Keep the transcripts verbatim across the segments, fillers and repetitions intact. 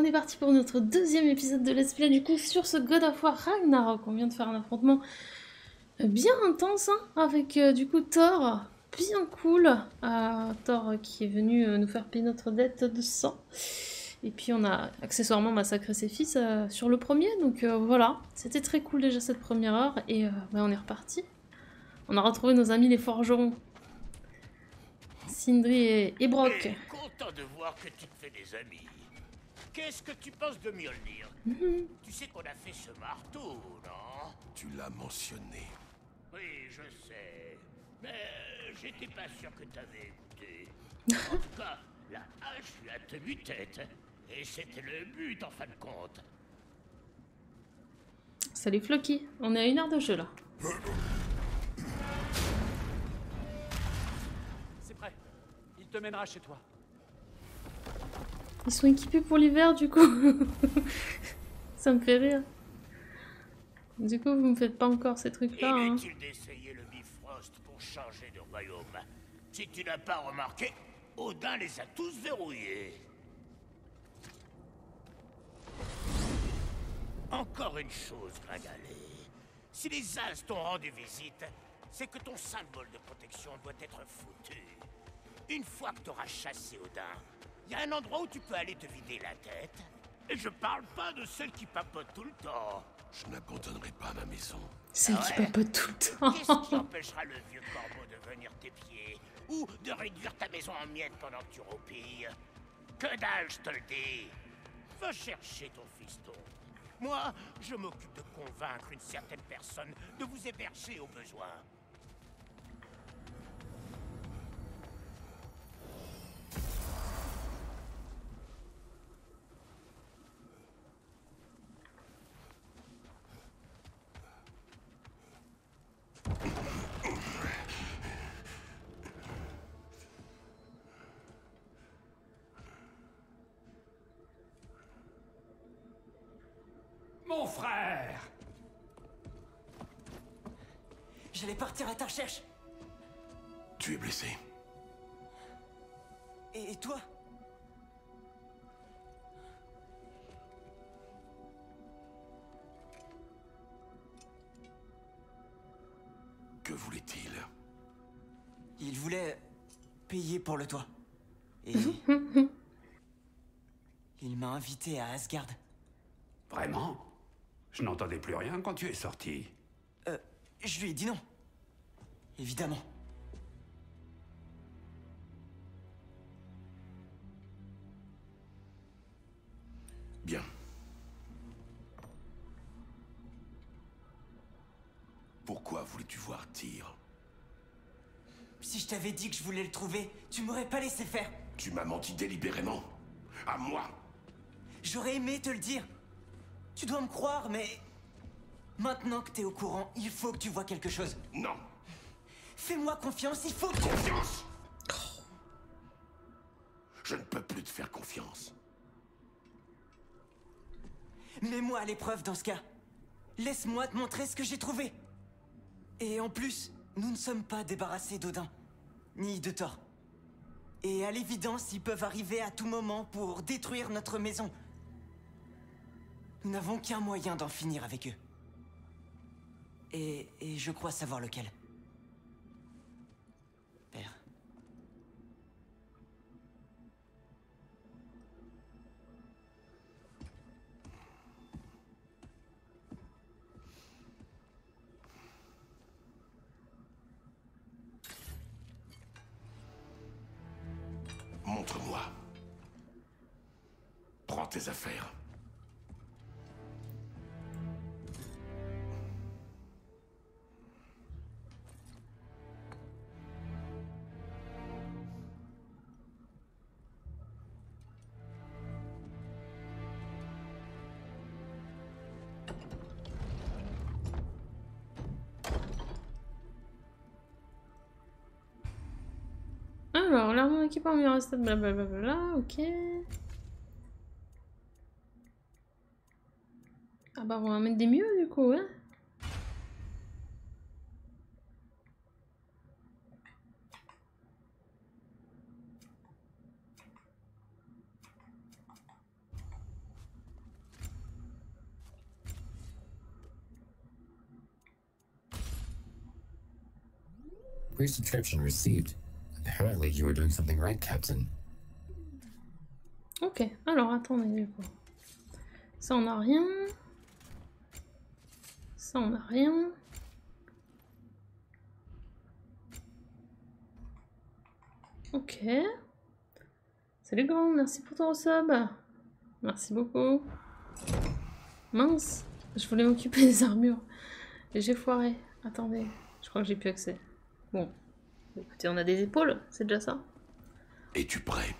On est parti pour notre deuxième épisode de Let's Play du coup sur ce God of War Ragnarok. On vient de faire un affrontement bien intense hein, avec euh, du coup Thor, bien cool. Euh, Thor qui est venu euh, nous faire payer notre dette de sang. Et puis on a accessoirement massacré ses fils euh, sur le premier. Donc euh, voilà, c'était très cool déjà cette première heure et euh, bah, on est reparti. On a retrouvé nos amis les forgerons. Sindri et, et Brok. Je suis content de voir que tu te fais des amis. Qu'est-ce que tu penses de Mjolnir? Mm-hmm. Tu sais qu'on a fait ce marteau, non? Tu l'as mentionné. Oui, je sais. Mais j'étais pas sûr que t'avais écouté. En tout cas, la hache lui a tenu tête. Et c'était le but en fin de compte. Salut Floki, on est à une heure de jeu là. C'est prêt, il te mènera chez toi. Ils sont équipés pour l'hiver du coup. Ça me fait rire. Du coup, vous me faites pas encore ces trucs-là. Inutile hein. d'essayer le Bifrost pour changer de royaume. Si tu n'as pas remarqué, Odin les a tous verrouillés. Encore une chose, Gragale. Si les As t'ont rendu visite, c'est que ton symbole de protection doit être foutu. Une fois que t'auras chassé Odin, il y a un endroit où tu peux aller te vider la tête. Et je parle pas de celle qui papote tout le temps. Je n'abandonnerai pas ma maison. Celle ah ouais. qui papote tout le temps. Qu'est-ce qui empêchera le vieux corbeau de venir t'épier ou de réduire ta maison en miettes pendant que tu roupilles? Que dalle, je te le dis. Va chercher ton fiston. Moi, je m'occupe de convaincre une certaine personne de vous héberger au besoin. Mon frère! J'allais partir à ta recherche. Tu es blessé. Et, et toi? Que voulait-il? Il voulait payer pour le toit. Et... il m'a invité à Asgard. Vraiment? Je n'entendais plus rien quand tu es sorti. Euh, je lui ai dit non. Évidemment. Bien. Pourquoi voulais-tu voir Tyr? Si je t'avais dit que je voulais le trouver, tu m'aurais pas laissé faire. Tu m'as menti délibérément. À moi. J'aurais aimé te le dire. Tu dois me croire, mais... maintenant que t'es au courant, il faut que tu vois quelque chose. Non. Fais-moi confiance, il faut que... Confiance oh. Je ne peux plus te faire confiance. Mets-moi à l'épreuve dans ce cas. Laisse-moi te montrer ce que j'ai trouvé. Et en plus, nous ne sommes pas débarrassés d'Odin, ni de Thor. Et à l'évidence, ils peuvent arriver à tout moment pour détruire notre maison. Nous n'avons qu'un moyen d'en finir avec eux. Et, et je crois savoir lequel. Père. Montre-moi. Prends tes affaires. Alors, l'armement équipé en meilleur estate, blablabla, ok. Ah bah, on va mettre des mieux du coup, hein. Resubscription received. Apparently you were doing something right, Captain. Ok, alors attendez. Ça on n'a rien. Ça on n'a rien. Ok. Salut grand, merci pour ton resub. Merci beaucoup. Mince, je voulais m'occuper des armures. J'ai foiré. Attendez, je crois que j'ai plus accès. Bon, écoutez, on a des épaules, c'est déjà ça. Es-tu prêt?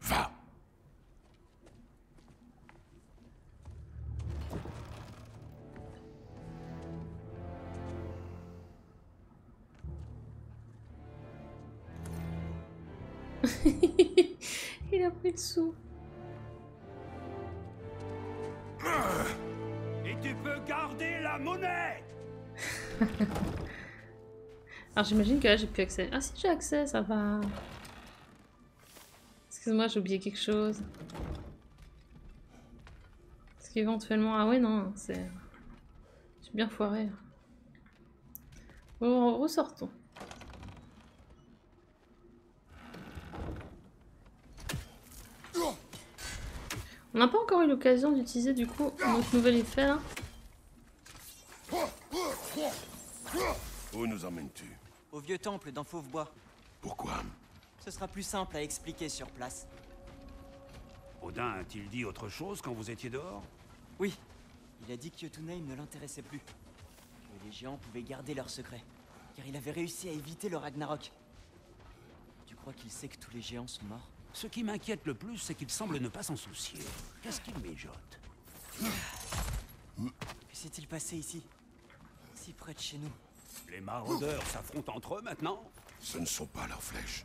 Va. Il a pris le sou. Et tu peux garder la monnaie. Alors j'imagine que là j'ai plus accès. Ah si j'ai accès, ça va. Excuse-moi, j'ai oublié quelque chose. Est-ce qu'éventuellement... Ah ouais, non, c'est... Je suis bien foirée. Bon, ressortons. On n'a pas encore eu l'occasion d'utiliser du coup notre nouvel effet là. Où nous emmènes-tu? Au vieux temple dans Fauvebois. Pourquoi? Ce sera plus simple à expliquer sur place. Odin a-t-il dit autre chose quand vous étiez dehors? Oui, il a dit que Jotunheim ne l'intéressait plus. Que les géants pouvaient garder leur secret, car il avait réussi à éviter le Ragnarok. Tu crois qu'il sait que tous les géants sont morts? Ce qui m'inquiète le plus, c'est qu'il semble ne pas s'en soucier. Qu'est-ce qu'il mijote? Que s'est-il passé ici? Si près de chez nous? Les maraudeurs s'affrontent entre eux maintenant? Ce ne sont pas leurs flèches.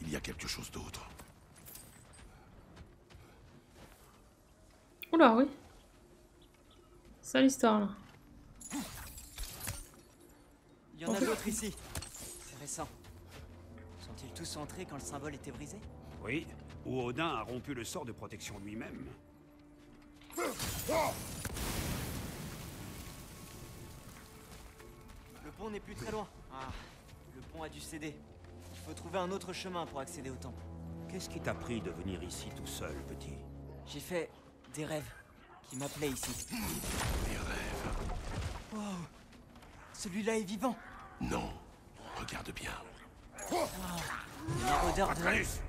Il y a quelque chose d'autre. Oula, oui. Ça l'histoire, là. Il y en a d'autres ici. C'est récent. Sont-ils tous entrés quand le symbole était brisé? Oui, où Odin a rompu le sort de protection lui-même. Le pont n'est plus très loin. Ah, le pont a dû céder. Il faut trouver un autre chemin pour accéder au temple. Qu'est-ce qui t'a pris de venir ici tout seul, petit? J'ai fait des rêves qui m'appelaient ici. Des rêves? Wow, celui-là est vivant. Non, regarde bien. Wow, une odeur de rêve.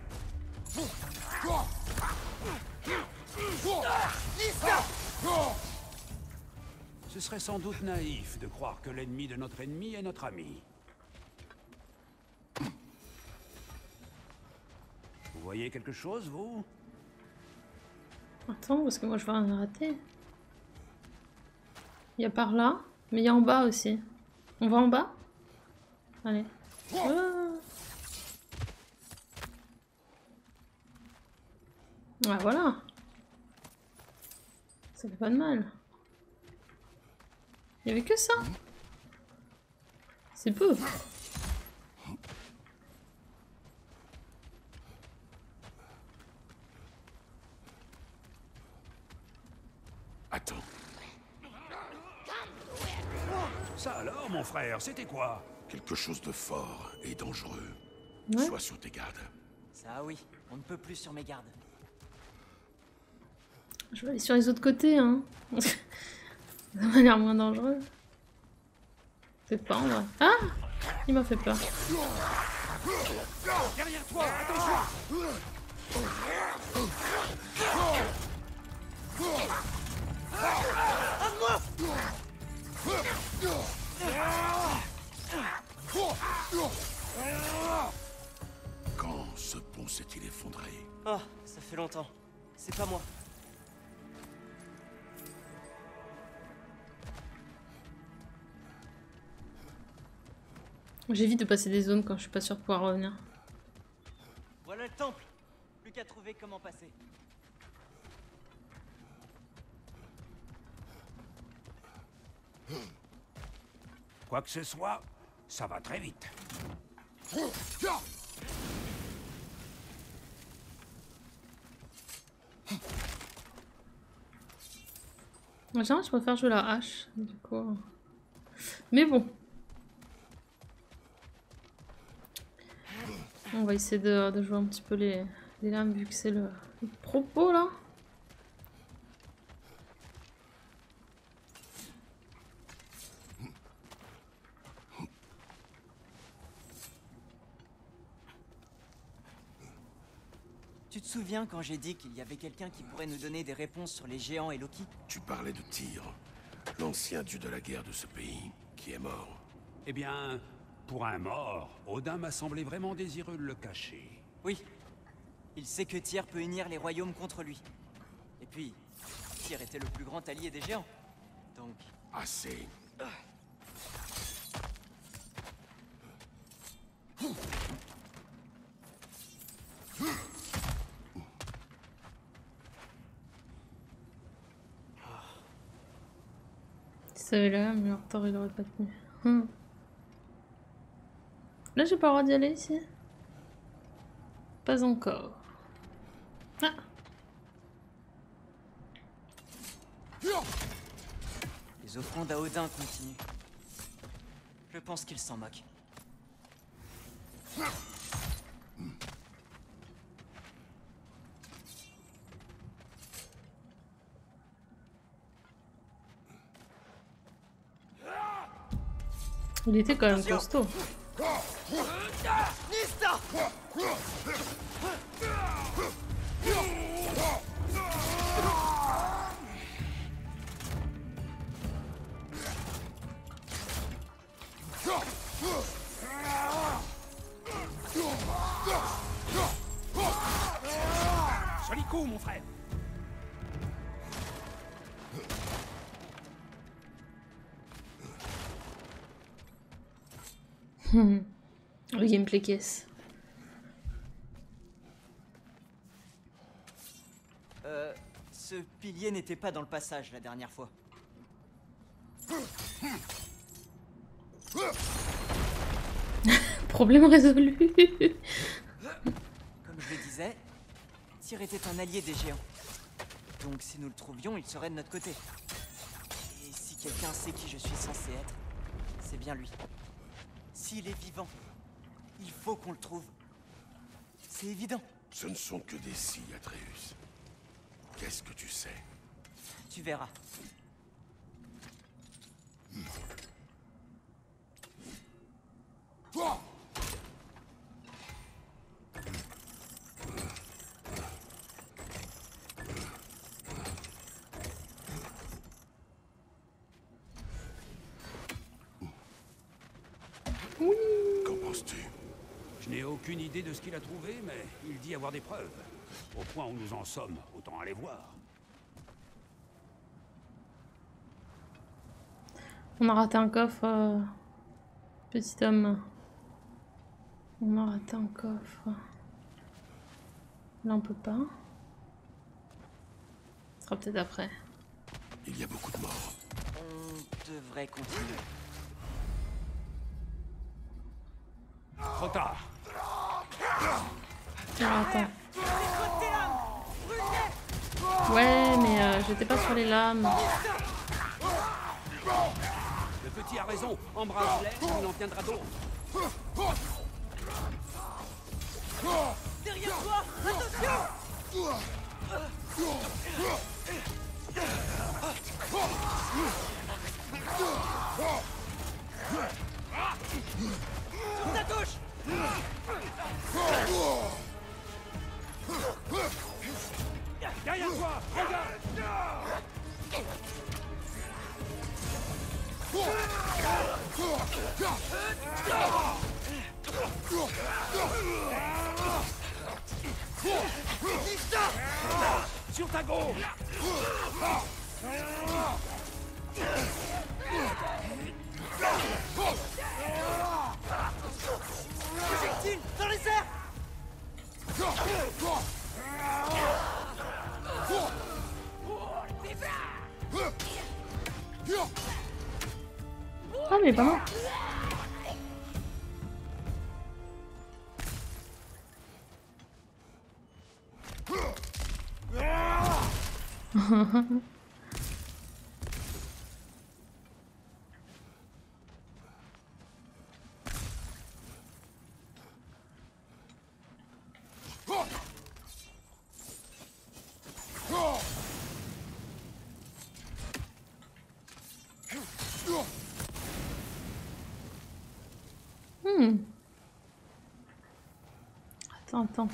Ce serait sans doute naïf de croire que l'ennemi de notre ennemi est notre ami. Vous voyez quelque chose, vous? Attends, parce que moi je vois rien rater. Il y a par là, mais il y a en bas aussi. On va en bas? Allez. Oh. Ah voilà. Ça fait pas de mal. Il y avait que ça. C'est peu. Attends. Ça alors, mon frère, c'était quoi? Quelque chose de fort et dangereux. Ouais. Sois sur tes gardes. Ça oui, on ne peut plus sur mes gardes. Je vais aller sur les autres côtés, hein. Ça m'a l'air moins dangereux. Peut-être pas en vrai. Ah! Il m'a fait peur. Derrière toi, attention! Quand ce pont s'est-il effondré? Ah, oh, ça fait longtemps. C'est pas moi. J'évite de passer des zones quand je suis pas sûr de pouvoir revenir. Voilà le temple. Plus qu'à trouver comment passer. Quoi que ce soit, ça va très vite. Moi, je préfère jouer la hache, du coup. Mais bon. On va essayer de, de jouer un petit peu les, les lames vu que c'est le, le propos là. Tu te souviens quand j'ai dit qu'il y avait quelqu'un qui pourrait nous donner des réponses sur les géants et Loki? Tu parlais de Tyr, l'ancien dieu de la guerre de ce pays, qui est mort. Eh bien, pour un mort, Odin m'a semblé vraiment désireux de le cacher. Oui, il sait que Tyr peut unir les royaumes contre lui. Et puis, Tyr était le plus grand allié des géants, donc... Assez. Ah. Ça avait là, mais en retard il aurait pas tenu. Hum. Là j'ai pas le droit d'y aller ici. Pas encore. Ah. Les offrandes à Odin continuent. Je pense qu'il s'en moque. Il était quand même costaud. Joli coup, mon frère. Le gameplay caisse. Euh, ce pilier n'était pas dans le passage la dernière fois. Problème résolu. Comme je le disais, Tyr était un allié des géants. Donc si nous le trouvions, il serait de notre côté. Et si quelqu'un sait qui je suis censé être, c'est bien lui. S'il est vivant, il faut qu'on le trouve. C'est évident. Ce ne sont que des si, Atreus. Qu'est-ce que tu sais? Tu verras. Mmh. Oh aucune idée de ce qu'il a trouvé, mais il dit avoir des preuves. Au point où nous en sommes, autant aller voir. On a raté un coffre, euh... petit homme. On a raté un coffre. Là, on peut pas. Ce sera peut-être après. Il y a beaucoup de morts. On devrait continuer. Trop tard. Ah, attends. Ouais, mais euh, j'étais pas sur les lames. Le petit a raison. Embrasse-les, il en tiendra d'autres. Derrière toi, attention. Sur ta gauche. Derrière toi, regarde. Sur ta gauche. Projectile dans les airs. Ah mais pas mal. Attends.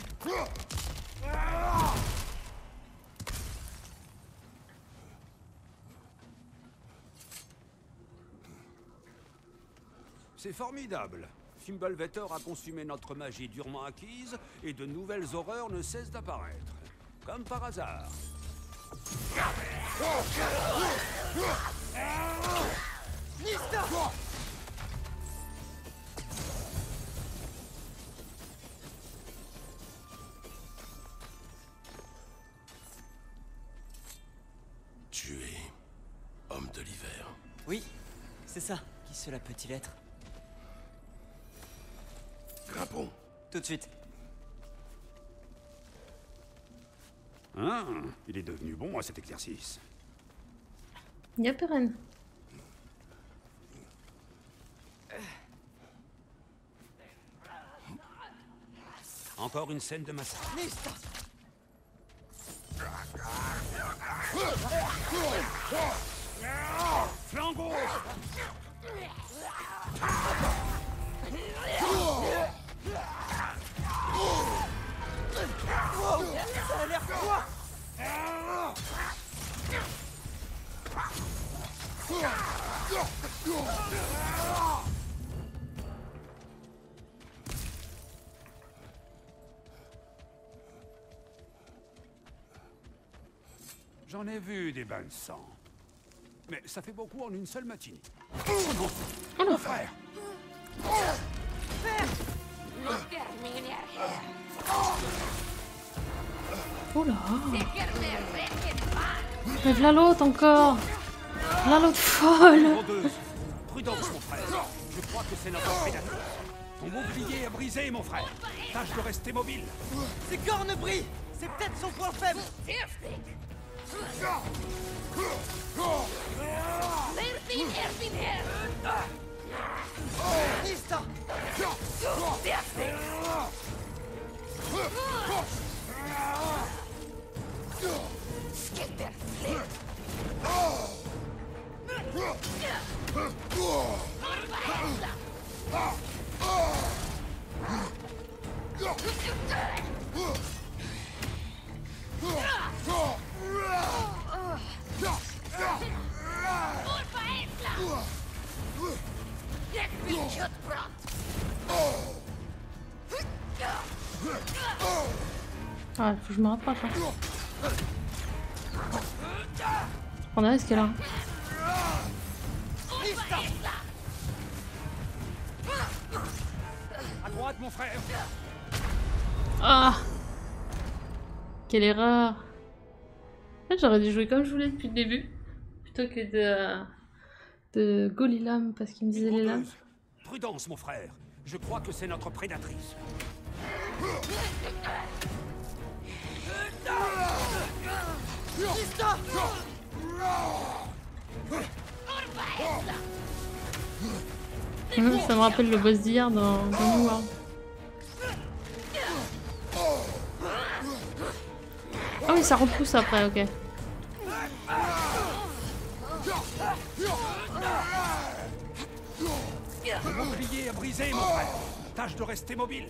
C'est formidable. Fimbulvetr a consumé notre magie durement acquise et de nouvelles horreurs ne cessent d'apparaître. Comme par hasard. Tu es homme de l'hiver. Oui, c'est ça. Qui cela peut-il être? Grimpons. Tout de suite. Ah, il est devenu bon à cet exercice. Il n'y a plus rien. Encore une scène de massacre. Flango. Wow, ça a l'air quoi? J'en ai vu des bains de sang. Mais ça fait beaucoup en une seule matinée. Oh non, oh non. Mon frère. Oh. Frère. Oh là! Mais v'là l'autre encore! V'là l'autre folle! Prudence, mon frère! Je crois que c'est notre prédateur! Ton bouclier est brisé, mon frère! Tâche de rester mobile! Ses cornes brillent! C'est peut-être son point faible! Ah, faut que je me rapproche. Hein. On a risque là. À droite, mon frère. Ah, quelle erreur. En fait, j'aurais dû jouer comme je voulais depuis le début, plutôt que de de gauler l'âme parce qu'il me disait les lames. Prudence, mon frère. Je crois que c'est notre prédatrice. Mmh, ça me rappelle le boss d'hier dans New World. Ah oui, ça repousse après, ok. Le bouclier est brisé, mon frère. Tâche de rester mobile.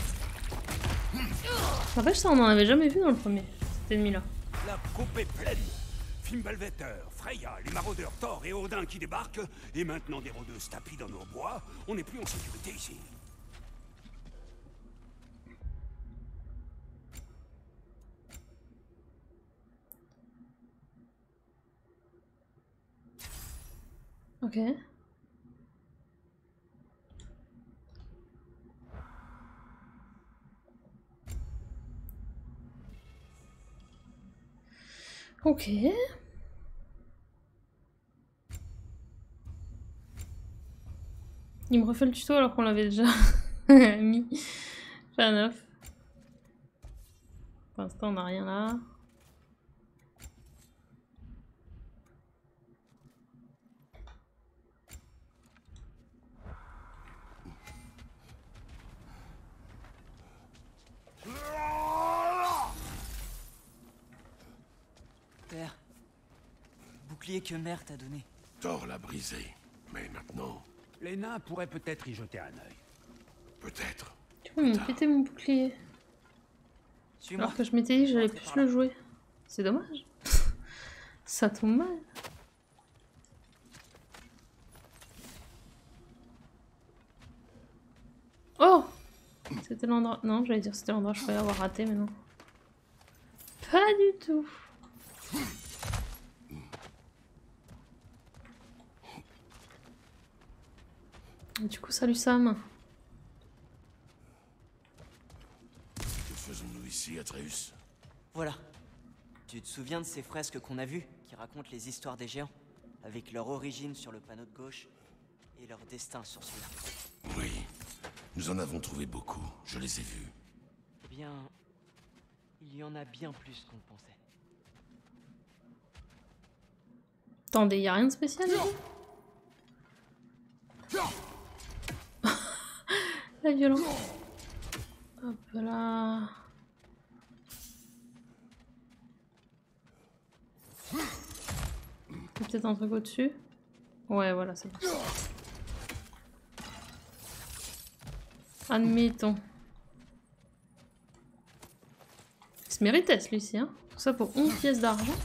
En fait, ça on en avait jamais vu dans le premier, cet ennemi-là. La coupe est pleine. Fimbulvetr, Freya, les maraudeurs Thor et Odin qui débarquent, et maintenant des rôdeuses tapis dans nos bois. On n'est plus en sécurité ici. Ok. Okay. Il me refait le tuto alors qu'on l'avait déjà mis. J'ai un neuf. Pour l'instant, on n'a rien là. Père, le bouclier que mère t'a donné. Thor l'a brisé, mais maintenant... Les nains pourraient peut-être y jeter un œil. Peut-être. Tu vois, ils m'ont pété mon bouclier. Alors que je m'étais dit que j'allais plus le jouer. C'est dommage. Ça tombe mal. Oh! C'était l'endroit... Non, j'allais dire c'était l'endroit que je croyais avoir raté, mais non. Pas du tout. Et du coup, salut Sam. Que faisons-nous ici, Atreus? Voilà. Tu te souviens de ces fresques qu'on a vues, qui racontent les histoires des géants, avec leur origine sur le panneau de gauche et leur destin sur celui-là? Oui. Nous en avons trouvé beaucoup. Je les ai vus. Eh bien... il y en a bien plus qu'on pensait. Attendez, y a rien de spécial là? La violence. Hop là. Peut-être un truc au-dessus. Ouais, voilà, c'est bon. Admettons. Il se méritait celui-ci, hein. Tout ça pour onze pièces d'argent.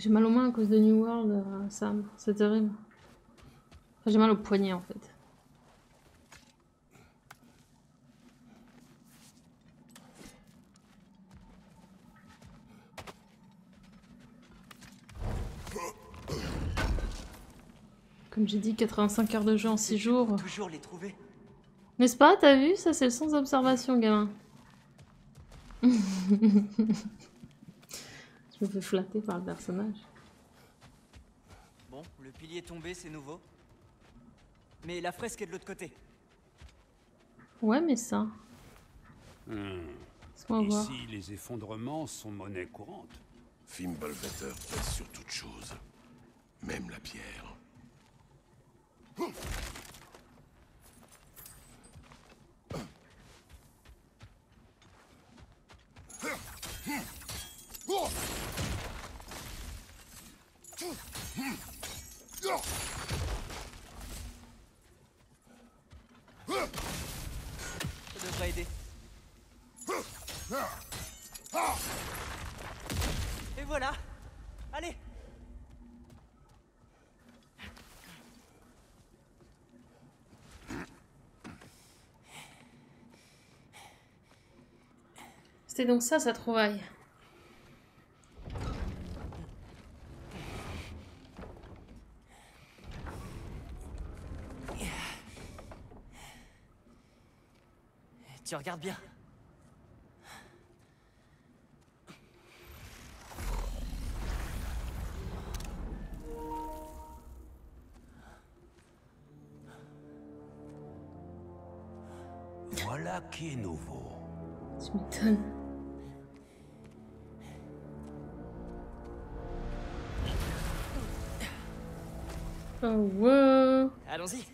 J'ai mal aux mains à cause de New World, euh, Sam. C'est terrible. Enfin, j'ai mal aux poignets en fait. Comme j'ai dit, quatre-vingt-cinq heures de jeu en six jours. Toujours les trouver. N'est-ce pas? T'as vu? Ça, c'est le sens d'observation, gamin. Je me fais flatter par le personnage. Bon, le pilier tombé, c'est nouveau. Mais la fresque est de l'autre côté. Ouais, mais ça... Hmm. Ici, voir. Les effondrements sont monnaie courante. Fimbulvetr pèse sur toute chose. Même la pierre. Oh. C'est donc ça, sa trouvaille. Tu regardes bien. Voilà qui est nouveau. Tu m'étonnes. Oh, wow. Allons-y.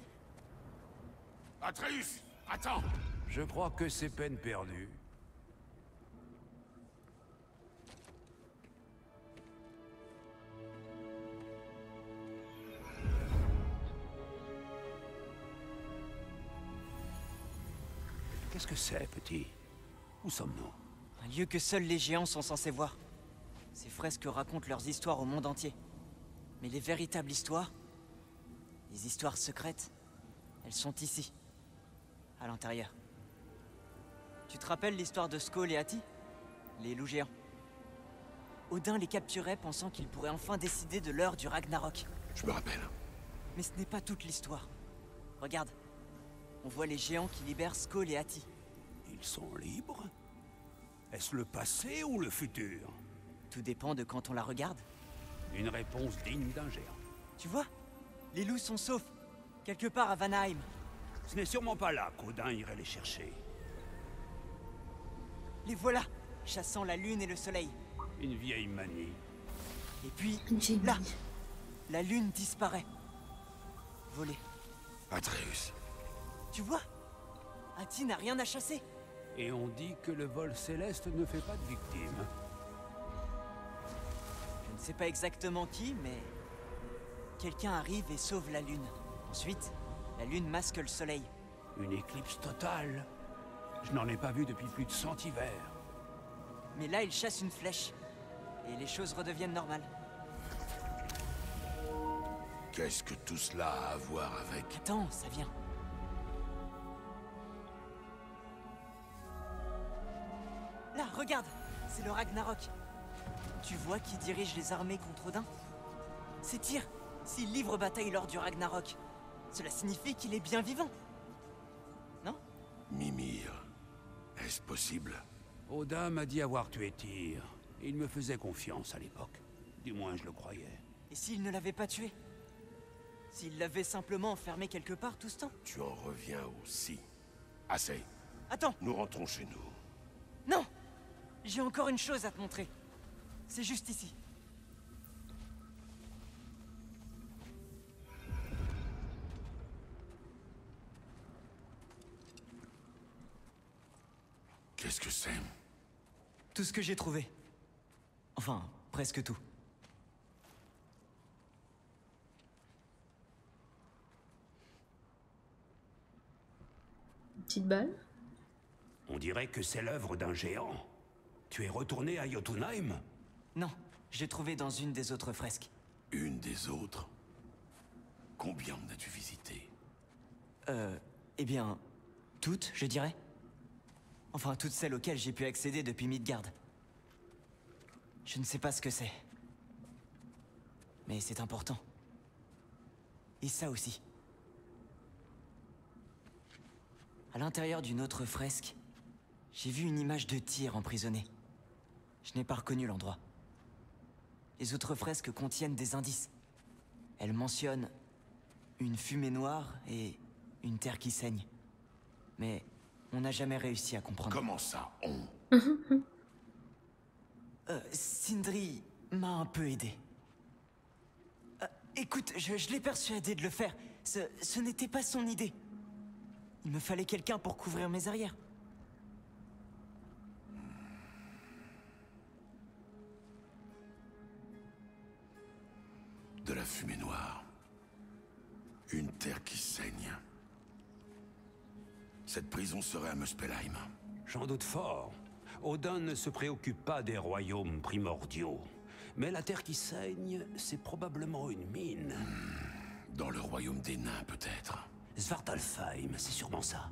Atreus, attends. Je crois que c'est peine perdue. Qu'est-ce que c'est, petit? Où sommes-nous? Un lieu que seuls les géants sont censés voir. Ces fresques racontent leurs histoires au monde entier. Mais les véritables histoires... les histoires secrètes, elles sont ici, à l'intérieur. Tu te rappelles l'histoire de Skoll et Hattie, les loups géants? Odin les capturait pensant qu'il pourrait enfin décider de l'heure du Ragnarok. Je me rappelle. Mais ce n'est pas toute l'histoire. Regarde, on voit les géants qui libèrent Skoll et Hattie. Ils sont libres? Est-ce le passé ou le futur? Tout dépend de quand on la regarde. Une réponse digne d'un géant. Tu vois? Les loups sont saufs, quelque part à Vanaheim. Ce n'est sûrement pas là qu'Odin irait les chercher. Les voilà, chassant la lune et le soleil. Une vieille manie. Et puis, là, la lune disparaît. Volée. Atreus. Tu vois? Hattie n'a rien à chasser. Et on dit que le vol céleste ne fait pas de victimes. Je ne sais pas exactement qui, mais... quelqu'un arrive et sauve la lune. Ensuite, la lune masque le soleil. Une éclipse totale. Je n'en ai pas vu depuis plus de cent hivers. Mais là, il chasse une flèche. Et les choses redeviennent normales. Qu'est-ce que tout cela a à voir avec... Attends, ça vient. Là, regarde, c'est le Ragnarok. Tu vois qui dirige les armées contre Odin? C'est Tyr, s'il livre bataille lors du Ragnarok. Cela signifie qu'il est bien vivant. Non? Mimir, est-ce possible? Odin m'a dit avoir tué Tyr. Il me faisait confiance à l'époque. Du moins, je le croyais. Et s'il ne l'avait pas tué? S'il l'avait simplement enfermé quelque part tout ce temps? Tu en reviens aussi. Assez. Attends. Nous rentrons chez nous. Non! J'ai encore une chose à te montrer. C'est juste ici. Qu'est-ce que c'est? Tout ce que j'ai trouvé. Enfin, presque tout. Petite balle. On dirait que c'est l'œuvre d'un géant. Tu es retourné à Jotunheim? Non, j'ai trouvé dans une des autres fresques. Une des autres? Combien en as-tu visité? Euh... Eh bien... Toutes, je dirais. Enfin, toutes celles auxquelles j'ai pu accéder depuis Midgard. Je ne sais pas ce que c'est. Mais c'est important. Et ça aussi. À l'intérieur d'une autre fresque, j'ai vu une image de Tyr emprisonné. Je n'ai pas reconnu l'endroit. Les autres fresques contiennent des indices. Elles mentionnent une fumée noire et une terre qui saigne. Mais on n'a jamais réussi à comprendre. Comment ça, on? euh, Sindri m'a un peu aidé. Euh, écoute, je, je l'ai persuadé de le faire. Ce, ce n'était pas son idée. Il me fallait quelqu'un pour couvrir mes arrières. De la fumée noire. Une terre qui saigne. Cette prison serait à Muspelheim. J'en doute fort. Odin ne se préoccupe pas des royaumes primordiaux. Mais la terre qui saigne, c'est probablement une mine. Dans le royaume des nains, peut-être. Svartalfheim, c'est sûrement ça.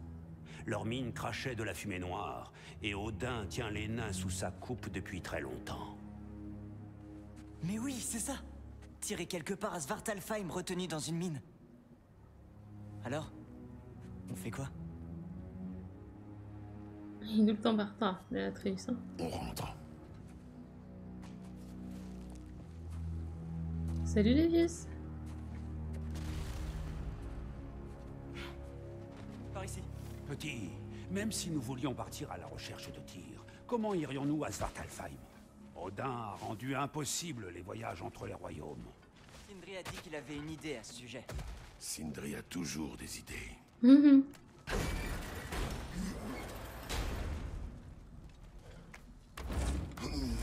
Leur mine crachait de la fumée noire, et Odin tient les nains sous sa coupe depuis très longtemps. Mais oui, c'est ça. Tiré quelque part à Svartalfheim, retenu dans une mine. Alors, on fait quoi? Il nous le temps par terre, mais Atreus. Hein. On rentre. Salut les vieux. Ici. Petit, même si nous voulions partir à la recherche de Tyr, comment irions-nous à Svartalfheim? Odin a rendu impossible les voyages entre les royaumes. Sindri a dit qu'il avait une idée à ce sujet. Sindri a toujours des idées. Mm-hmm. Hum.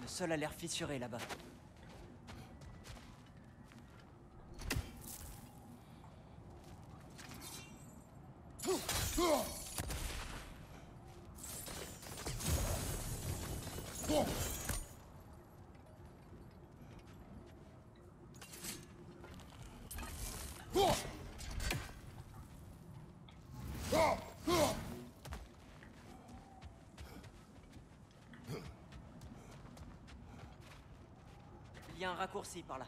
Le sol a l'air fissuré là-bas. y a un raccourci par là.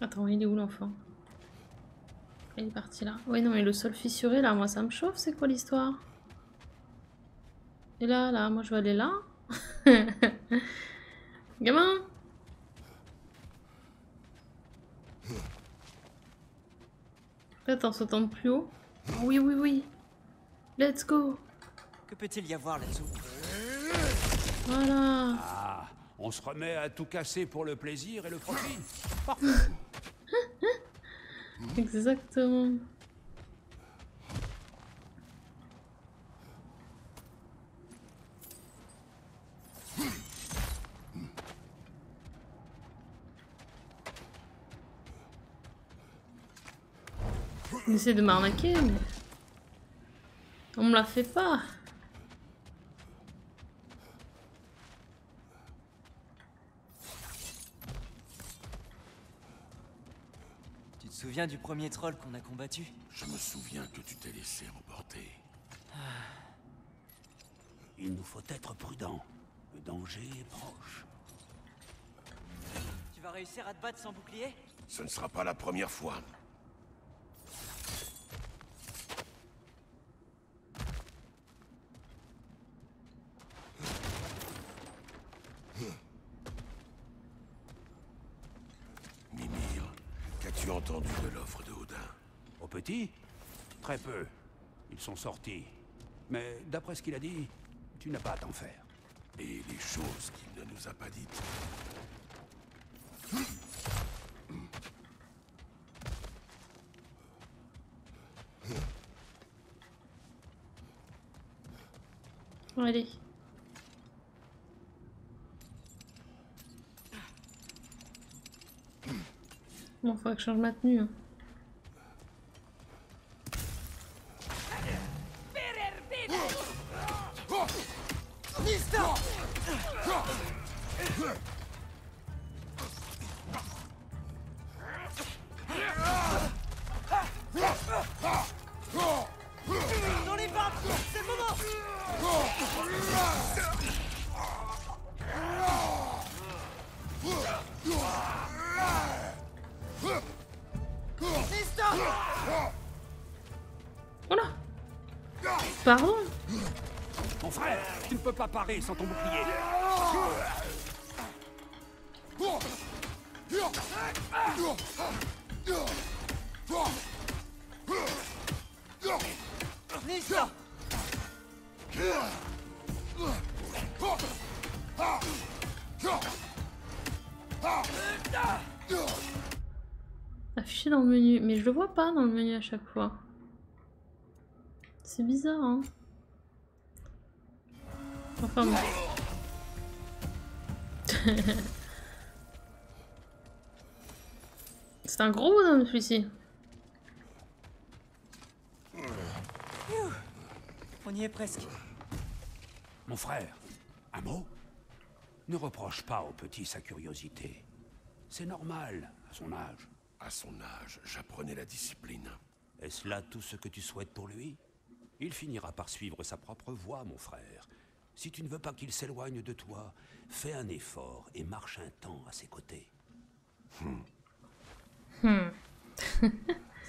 Attends, il est où l'enfant? Il est parti là. Oui, non, mais le sol fissuré là, moi ça me chauffe, c'est quoi l'histoire? Et là, là, moi je vais aller là. Gamin! Peut-être en sautant plus haut. Oui, oui, oui. Let's go. Que peut-il y avoir là-dessous? Voilà. Ah, on se remet à tout casser pour le plaisir et le profit. Exactement. On essaie de m'arnaquer, mais... on me la fait pas. Tu te souviens du premier troll qu'on a combattu? Je me souviens que tu t'es laissé emporter. Ah. Il nous faut être prudents. Le danger est proche. Tu vas réussir à te battre sans bouclier? Ce ne sera pas la première fois. De l'offre de Odin. Aux petits? Très peu. Ils sont sortis. Mais d'après ce qu'il a dit, tu n'as pas à t'en faire. Et les choses qu'il ne nous a pas dites. Allez. Bon, faudrait que je change ma tenue. Hein. Dans les vapes, c'est le moment. Oh là! Pardon? Mon frère, tu ne peux pas parer sans ton bouclier. Lisa. Affiché dans le menu, mais je le vois pas dans le menu à chaque fois. C'est bizarre, hein. Enfin bon. C'est un gros bonhomme celui-ci. On y est presque. Mon frère, un mot? Ne reproche pas au petit sa curiosité. C'est normal à son âge. À son âge, j'apprenais la discipline. Est-ce là tout ce que tu souhaites pour lui? Il finira par suivre sa propre voie, mon frère. Si tu ne veux pas qu'il s'éloigne de toi, fais un effort et marche un temps à ses côtés. Hmm. Hmm.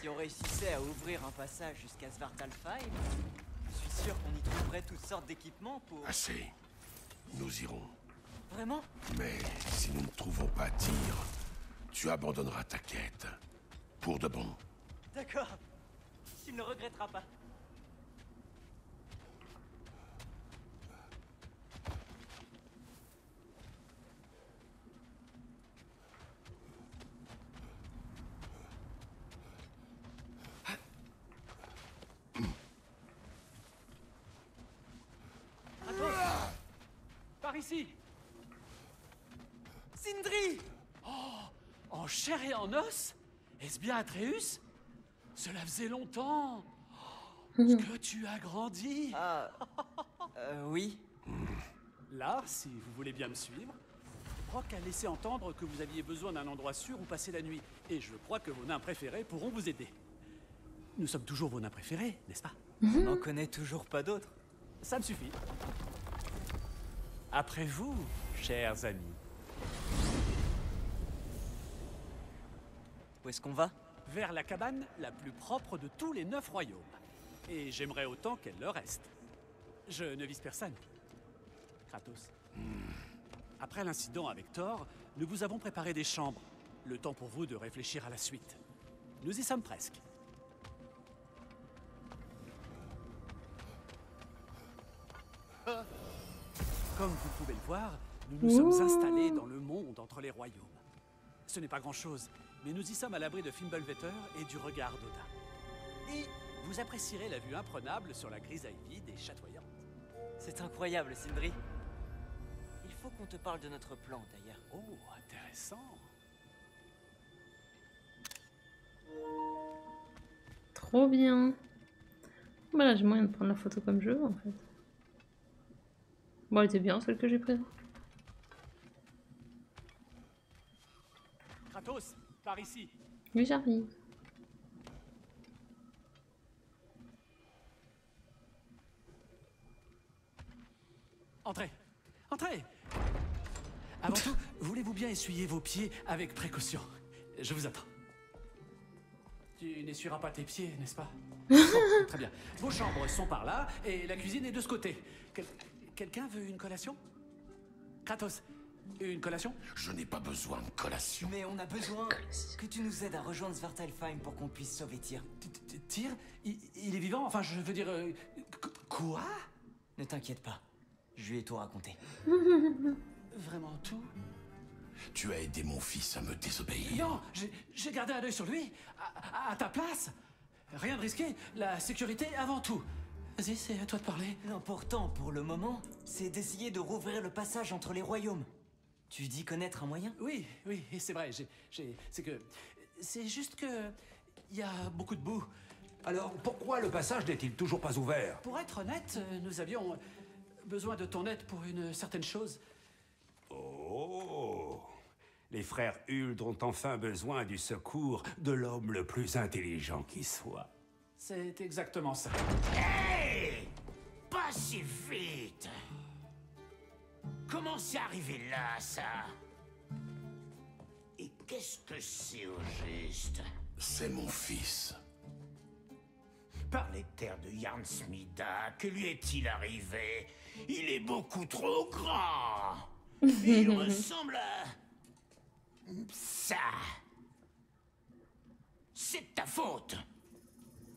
Si on réussissait à ouvrir un passage jusqu'à Svartalfheim, je suis sûr qu'on y trouverait toutes sortes d'équipements pour... Assez. Nous irons. Vraiment? Mais si nous ne trouvons pas Tyr... tu abandonneras ta quête. Pour de bon. D'accord. Tu ne le regretteras pas. Attends. Par ici. Sindri! En chair et en os? Est-ce bien Atreus? Cela faisait longtemps. Oh, que tu as grandi. Ah, euh, oui. Là, si vous voulez bien me suivre, Brok a laissé entendre que vous aviez besoin d'un endroit sûr où passer la nuit. Et je crois que vos nains préférés pourront vous aider. Nous sommes toujours vos nains préférés, n'est-ce pas? On n'en connaît toujours pas d'autres. Ça me suffit. Après vous, chers amis. Où est-ce qu'on va? Vers la cabane la plus propre de tous les neuf royaumes. Et j'aimerais autant qu'elle le reste. Je ne vise personne. Kratos. Après l'incident avec Thor, nous vous avons préparé des chambres. Le temps pour vous de réfléchir à la suite. Nous y sommes presque. Comme vous pouvez le voir, nous nous Ouh. sommes installés dans le monde entre les royaumes. Ce n'est pas grand-chose, mais nous y sommes à l'abri de Fimbulvetr et du regard d'Odin. Et vous apprécierez la vue imprenable sur la grisaille vide et chatoyante. C'est incroyable, Sindri. Il faut qu'on te parle de notre plan, d'ailleurs. Oh, intéressant. Trop bien. Bah là, j'ai moyen de prendre la photo comme je veux, en fait. Bon, elle était bien celle que j'ai prise. Kratos, par ici. Oui, j'arrive. Entrez, entrez. Avant tout, voulez-vous bien essuyer vos pieds avec précaution? Je vous attends. Tu n'essuieras pas tes pieds, n'est-ce pas? Bon, très bien. Vos chambres sont par là et la cuisine est de ce côté. Quel... Quelqu'un veut une collation? Kratos, une collation? Je n'ai pas besoin de collation. Mais on a besoin que tu nous aides à rejoindre Svartalfheim pour qu'on puisse sauver Tyr. Tyr? Il est vivant? Enfin, je veux dire... Quoi? Ne t'inquiète pas, je lui ai tout raconté. Vraiment tout? Tu as aidé mon fils à me désobéir. Non, j'ai gardé un œil sur lui, à ta place. Rien de risqué, la sécurité avant tout. Vas-y, c'est à toi de parler. L'important pour le moment, c'est d'essayer de rouvrir le passage entre les royaumes. Tu dis connaître un moyen? Oui, oui, c'est vrai, j'ai... C'est que... C'est juste que... Il y a beaucoup de boue. Alors, pourquoi le passage n'est-il toujours pas ouvert? Pour être honnête, nous avions besoin de ton aide pour une certaine chose. Oh! Les frères Huldres ont enfin besoin du secours de l'homme le plus intelligent qui soit. C'est exactement ça. Hey! Pas si vite! Comment c'est arrivé là, ça? Et qu'est-ce que c'est au juste? C'est mon fils. Par les terres de Jarnsmida, que lui est-il arrivé? Il est beaucoup trop grand! Il ressemble à... ça. C'est ta faute!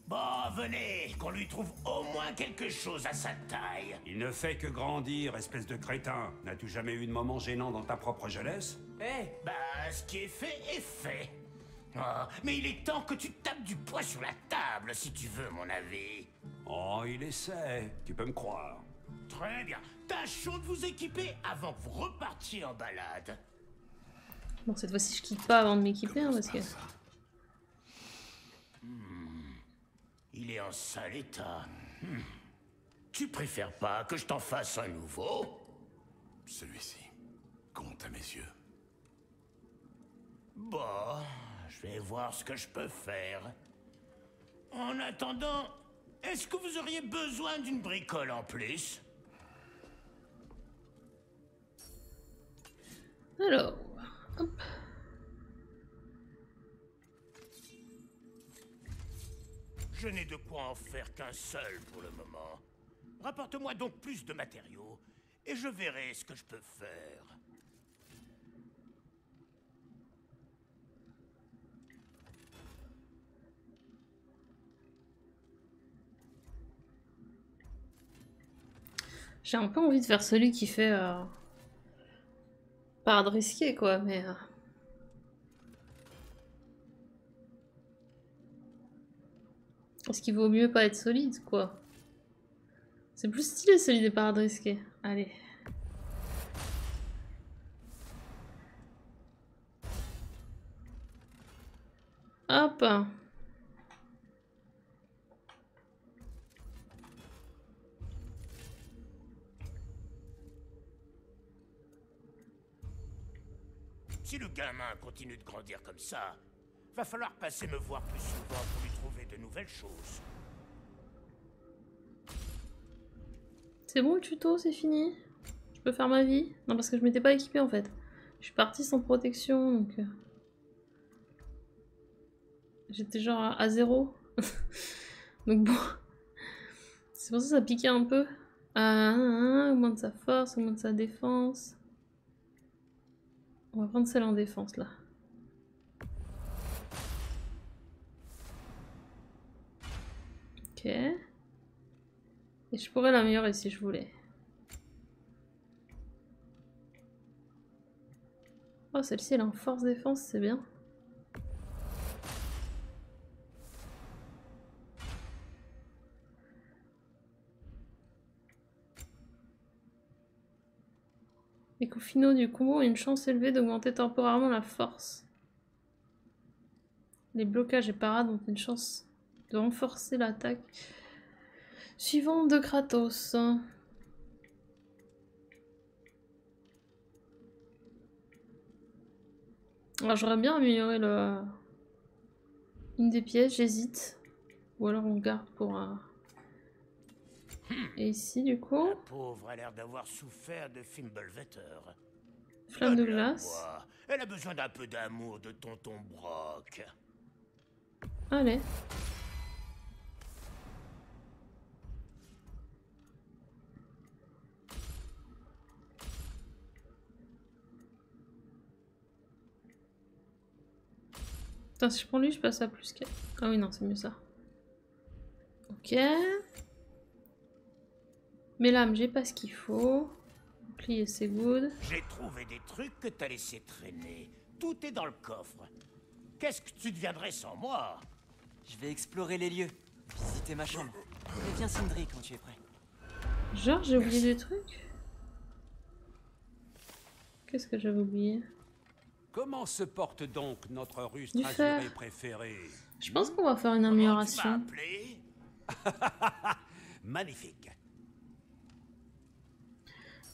Bon, venez, qu'on lui trouve au moins quelque chose à sa taille. Il ne fait que grandir, espèce de crétin. N'as-tu jamais eu de moment gênant dans ta propre jeunesse? Eh, hey. Bah, ce qui est fait est fait. Oh, mais il est temps que tu tapes du poing sur la table, si tu veux, mon avis. Oh, il essaie, tu peux me croire. Très bien, tâchons de vous équiper avant que vous repartiez en balade. Bon, cette fois-ci, je quitte pas avant de m'équiper, hein, parce que... Il est en sale état. Hmm. Tu préfères pas que je t'en fasse un nouveau? Celui-ci compte à mes yeux. Bon, je vais voir ce que je peux faire. En attendant, est-ce que vous auriez besoin d'une bricole en plus? Alors, hop. Je n'ai de quoi en faire qu'un seul pour le moment. Rapporte-moi donc plus de matériaux, et je verrai ce que je peux faire. J'ai un peu envie de faire celui qui fait... Euh... Pas de risquer, quoi, mais... Euh... Est-ce qu'il vaut mieux pas être solide, quoi? C'est plus stylé celui des parades risquées. Allez. Hop. Si le gamin continue de grandir comme ça, va falloir passer me voir plus souvent pour lui trouver de nouvelles choses. C'est bon le tuto, c'est fini? peux faire ma vie? Non, parce que je m'étais pas équipée en fait. Je suis partie sans protection, donc... J'étais genre à, à zéro. Donc bon... C'est pour ça que ça piquait un peu. Ah, augmente sa force, augmente sa défense. On va prendre celle en défense là. Ok. Et je pourrais l'améliorer si je voulais. Oh, celle-ci elle est en force défense, c'est bien. Les coups finaux du combo ont une chance élevée d'augmenter temporairement la force. Les blocages et parades ont une chance de renforcer l'attaque suivante de Kratos. Alors j'aurais bien amélioré le... une des pièces, j'hésite. Ou alors on garde pour un... Et ici, du coup... La pauvre a l'air d'avoir souffert de Fimbulvetr. Flamme de glace. Elle a besoin d'un peu d'amour de tonton Brok. Allez. Putain, si je prends lui, je passe à plus qu'elle. Ah oui, non, c'est mieux ça. Ok... Mais l'âme, j'ai pas ce qu'il faut. Plier, c'est good. J'ai trouvé des trucs que t'as laissé traîner. Tout est dans le coffre. Qu'est-ce que tu deviendrais sans moi? Je vais explorer les lieux, visiter ma chambre. Reviens Sindri quand tu es prêt. Genre, j'ai oublié des trucs. Qu'est-ce que j'avais oublié? Comment se porte donc notre russe azurée préférée? Je pense qu'on va faire une amélioration. Magnifique.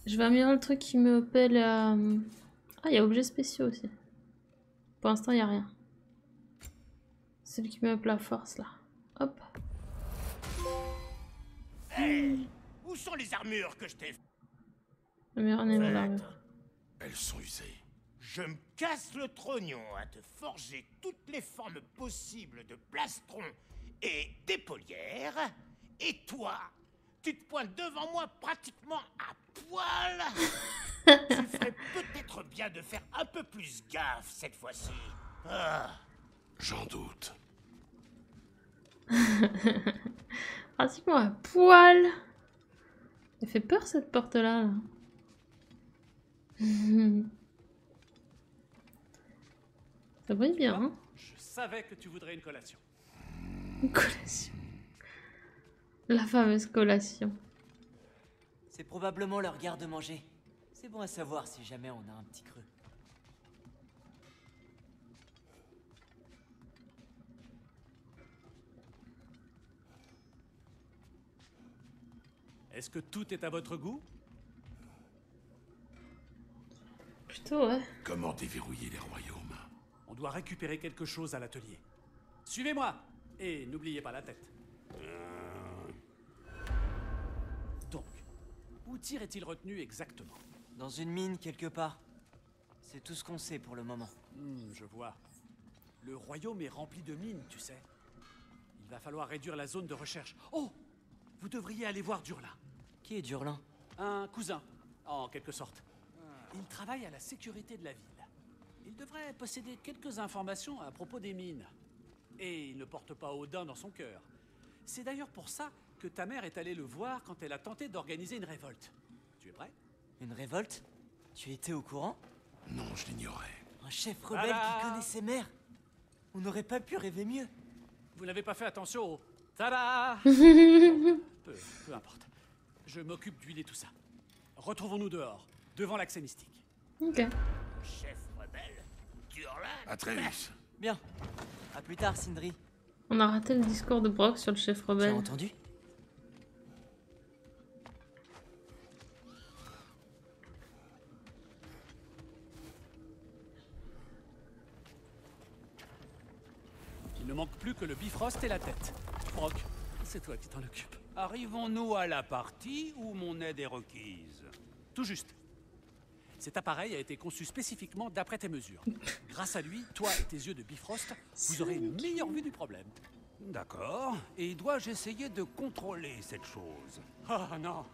Je vais améliorer le truc qui me pèle à... Ah, il y a objets spéciaux aussi. Pour l'instant, il n'y a rien. Celui qui me pèle la force, là. Hop. Hey, où sont les armures que je t'ai... Elles sont usées. Je me casse le trognon à te forger toutes les formes possibles de plastrons et d'épaulières. Et toi, tu te pointes devant moi pratiquement à poil. Tu ferais peut-être bien de faire un peu plus gaffe cette fois-ci. Ah. J'en doute. Pratiquement à poil. Elle fait peur cette porte-là. Là. Ça brille bien. Hein. Je savais que tu voudrais une collation. Une collation. La fameuse collation. C'est probablement leur garde-manger. C'est bon à savoir si jamais on a un petit creux. Est-ce que tout est à votre goût? Plutôt, ouais. Comment déverrouiller les royaumes? On doit récupérer quelque chose à l'atelier. Suivez-moi! Et n'oubliez pas la tête. Où Tyr est-il retenu exactement? Dans une mine quelque part. C'est tout ce qu'on sait pour le moment. Mmh, je vois. Le royaume est rempli de mines, tu sais. Il va falloir réduire la zone de recherche. Oh! Vous devriez aller voir Durlin. Qui est Durlin? Un cousin, en quelque sorte. Il travaille à la sécurité de la ville. Il devrait posséder quelques informations à propos des mines. Et il ne porte pas Odin dans son cœur. C'est d'ailleurs pour ça que ta mère est allée le voir quand elle a tenté d'organiser une révolte. Tu es prêt? Une révolte? Tu étais au courant? Non, je l'ignorais. Un chef rebelle ah qui connaît ses mères. On n'aurait pas pu rêver mieux. Vous n'avez pas fait attention au... Tada. peu, peu importe. Je m'occupe d'huiler tout ça. Retrouvons-nous dehors, devant l'accès mystique. Ok. Chef rebelle? Durlin? Atreus. Bien. À plus tard, Sindri. On a raté le discours de Brok sur le chef rebelle. Tu as entendu? Il ne manque plus que le Bifrost et la tête. Brok, c'est toi qui t'en occupe. Arrivons-nous à la partie où mon aide est requise? Tout juste. Cet appareil a été conçu spécifiquement d'après tes mesures. Grâce à lui, toi et tes yeux de Bifrost, vous aurez une meilleure vue du problème. D'accord. Et dois-je essayer de contrôler cette chose? Ah non.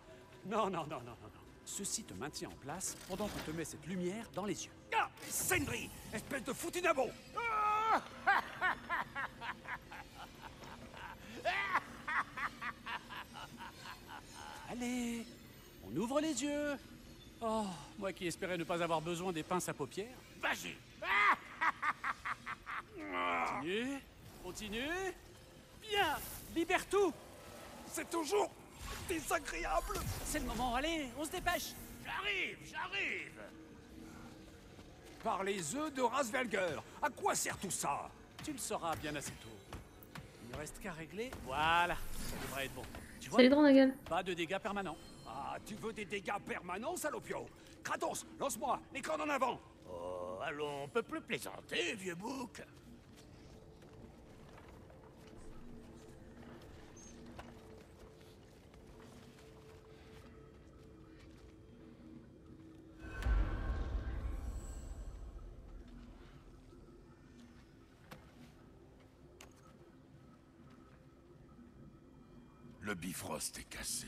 Non, non, non, non, non, non. Ceci te maintient en place pendant qu'on te met cette lumière dans les yeux. Ah, Sindri, espèce de foutu d'abo. Ah allez, on ouvre les yeux. Oh, moi qui espérais ne pas avoir besoin des pinces à paupières. Vas-y. Continue, continue. Bien, libère tout. C'est toujours désagréable. C'est le moment, allez, on se dépêche. J'arrive, j'arrive. Par les œufs de Rasvelger, à quoi sert tout ça? Tu le sauras bien assez tôt. Il ne reste qu'à régler. Voilà, ça devrait être bon. Tu vois, Salut, pas de dégâts permanents. Ah, tu veux des dégâts permanents, salopio? Kratos, lance-moi, les cordes en avant. Oh, allons, on peut plus plaisanter, vieux bouc. Le Bifrost est cassé.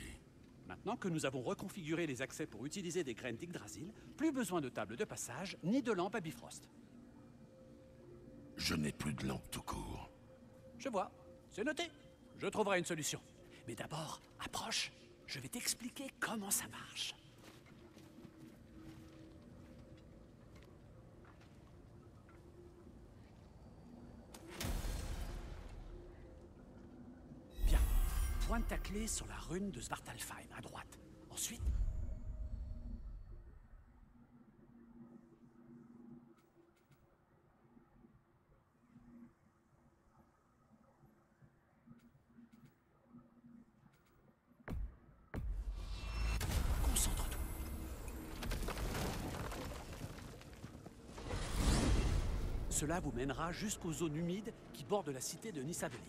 Maintenant que nous avons reconfiguré les accès pour utiliser des graines d'Yggdrasil, plus besoin de table de passage, ni de lampe à Bifrost. Je n'ai plus de lampe tout court. Je vois, c'est noté. Je trouverai une solution. Mais d'abord, approche, je vais t'expliquer comment ça marche. Pointe ta clé sur la rune de Svartalfheim, à droite. Ensuite... Concentre-toi. Cela vous mènera jusqu'aux zones humides qui bordent la cité de Nidavellir.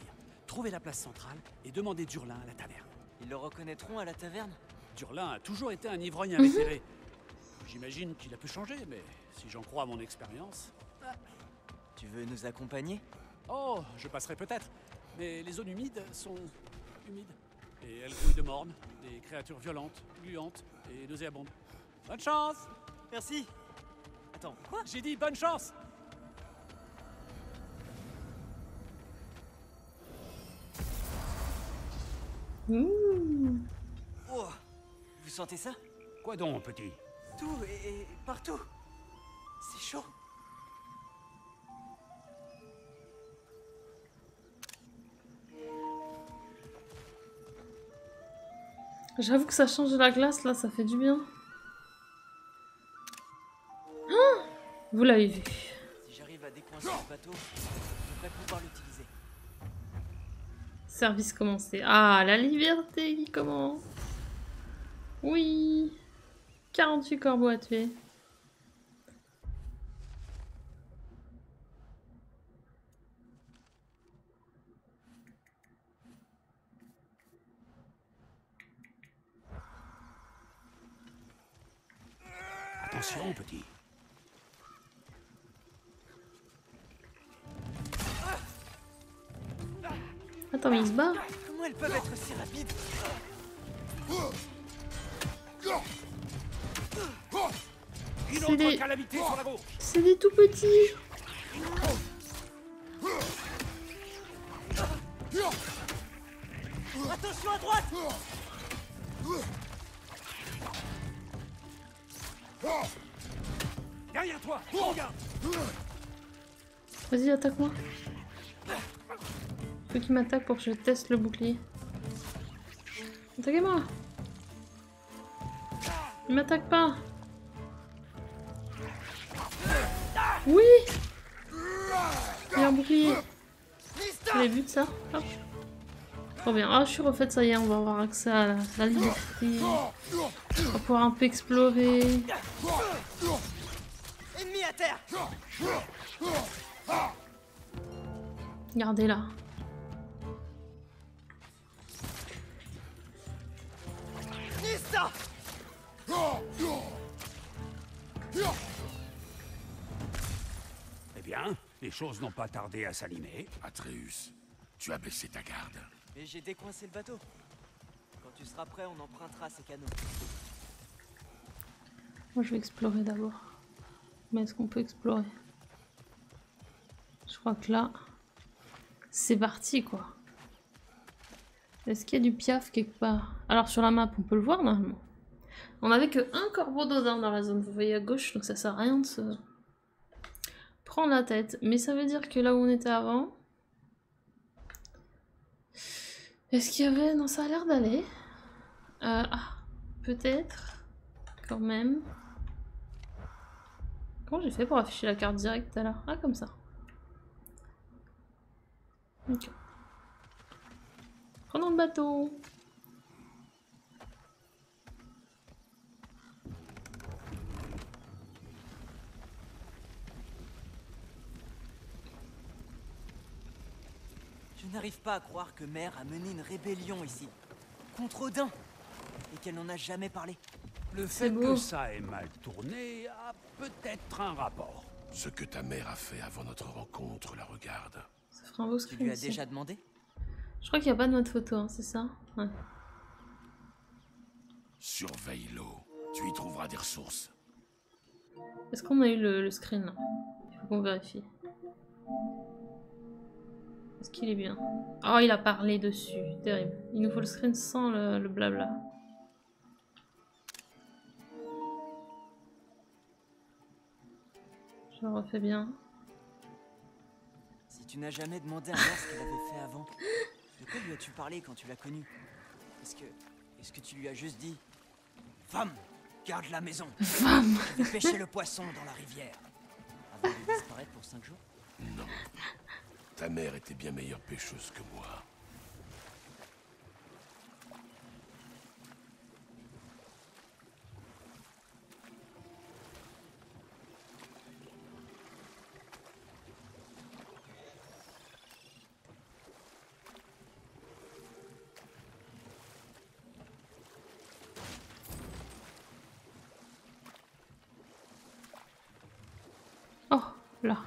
Trouvez la place centrale et demandez Durlin à la taverne. Ils le reconnaîtront à la taverne? Durlin a toujours été un ivrogne invétéré. J'imagine qu'il a pu changer, mais si j'en crois à mon expérience... Ah. Tu veux nous accompagner? Oh, je passerai peut-être. Mais les zones humides sont... humides. Et elles grouillent de mornes, des créatures violentes, gluantes et nauséabondes. Bonne chance! Merci! Attends, quoi? J'ai dit bonne chance! Mmh. Oh, vous sentez ça? Quoi donc, petit? Tout et, et partout. C'est chaud. J'avoue que ça change de la glace, là, ça fait du bien. Ah, vous l'avez vu. Si j'arrive à décoincer le bateau, je devrais pouvoir l'utiliser. Service commencé. Ah, la liberté qui commence. Oui. quarante-huit corbeaux à tuer. Attention, petit. Attends, mais il se bat. Comment elles peuvent être si rapides? C'est des... C'est des tout petits. Attention à droite. Derrière toi, regarde. Vas-y, attaque-moi. Faut qu'il m'attaque pour que je teste le bouclier. Attaquez-moi! Il m'attaque pas! Oui! Il y a un bouclier! Vous avez vu de ça? Hop! Trop bien. Ah, je suis refaite, ça y est, on va avoir accès à la, la liberté. On va pouvoir un peu explorer. Ennemi à terre! Regardez là. Les choses n'ont pas tardé à s'allumer. Atreus, tu as baissé ta garde. Mais j'ai décoincé le bateau. Quand tu seras prêt, on empruntera ces canaux. Moi, je vais explorer d'abord. Mais est-ce qu'on peut explorer? Je crois que là, c'est parti, quoi. Est-ce qu'il y a du piaf quelque part? Alors, sur la map, on peut le voir, normalement. On n'avait que un corbeau d'Odin dans la zone. Vous voyez à gauche, donc ça sert à rien de se prendre la tête. Mais ça veut dire que là où on était avant... Est-ce qu'il y avait... Non, ça a l'air d'aller. Euh, ah, peut-être. Quand même. Comment j'ai fait pour afficher la carte directe tout à l'heure? Ah, comme ça. Ok. Prenons le bateau. Je n'arrive pas à croire que Mère a mené une rébellion ici, contre Odin, et qu'elle n'en a jamais parlé. Le fait que ça ait mal tourné a peut-être un rapport. Ce que ta mère a fait avant notre rencontre la regarde. Ça fera un beau screen. Tu lui as déjà demandé ? Je crois qu'il n'y a pas de mode photo, hein, c'est ça ? Ouais. Surveille l'eau, tu y trouveras des ressources. Est-ce qu'on a eu le, le screen là ? Il faut qu'on vérifie. Est-ce qu'il est bien? Oh, il a parlé dessus. Terrible. Il nous faut le screen sans le, le blabla. Je le refais bien. Si tu n'as jamais demandé à Mère ce qu'elle avait fait avant, de quoi lui as-tu parlé quand tu l'as connue? Est-ce que... Est-ce que tu lui as juste dit... Femme, garde la maison. Femme, je vais pêcher le poisson dans la rivière. Avant de disparaître pour cinq jours? Non. Ta mère était bien meilleure pêcheuse que moi. Oh, là.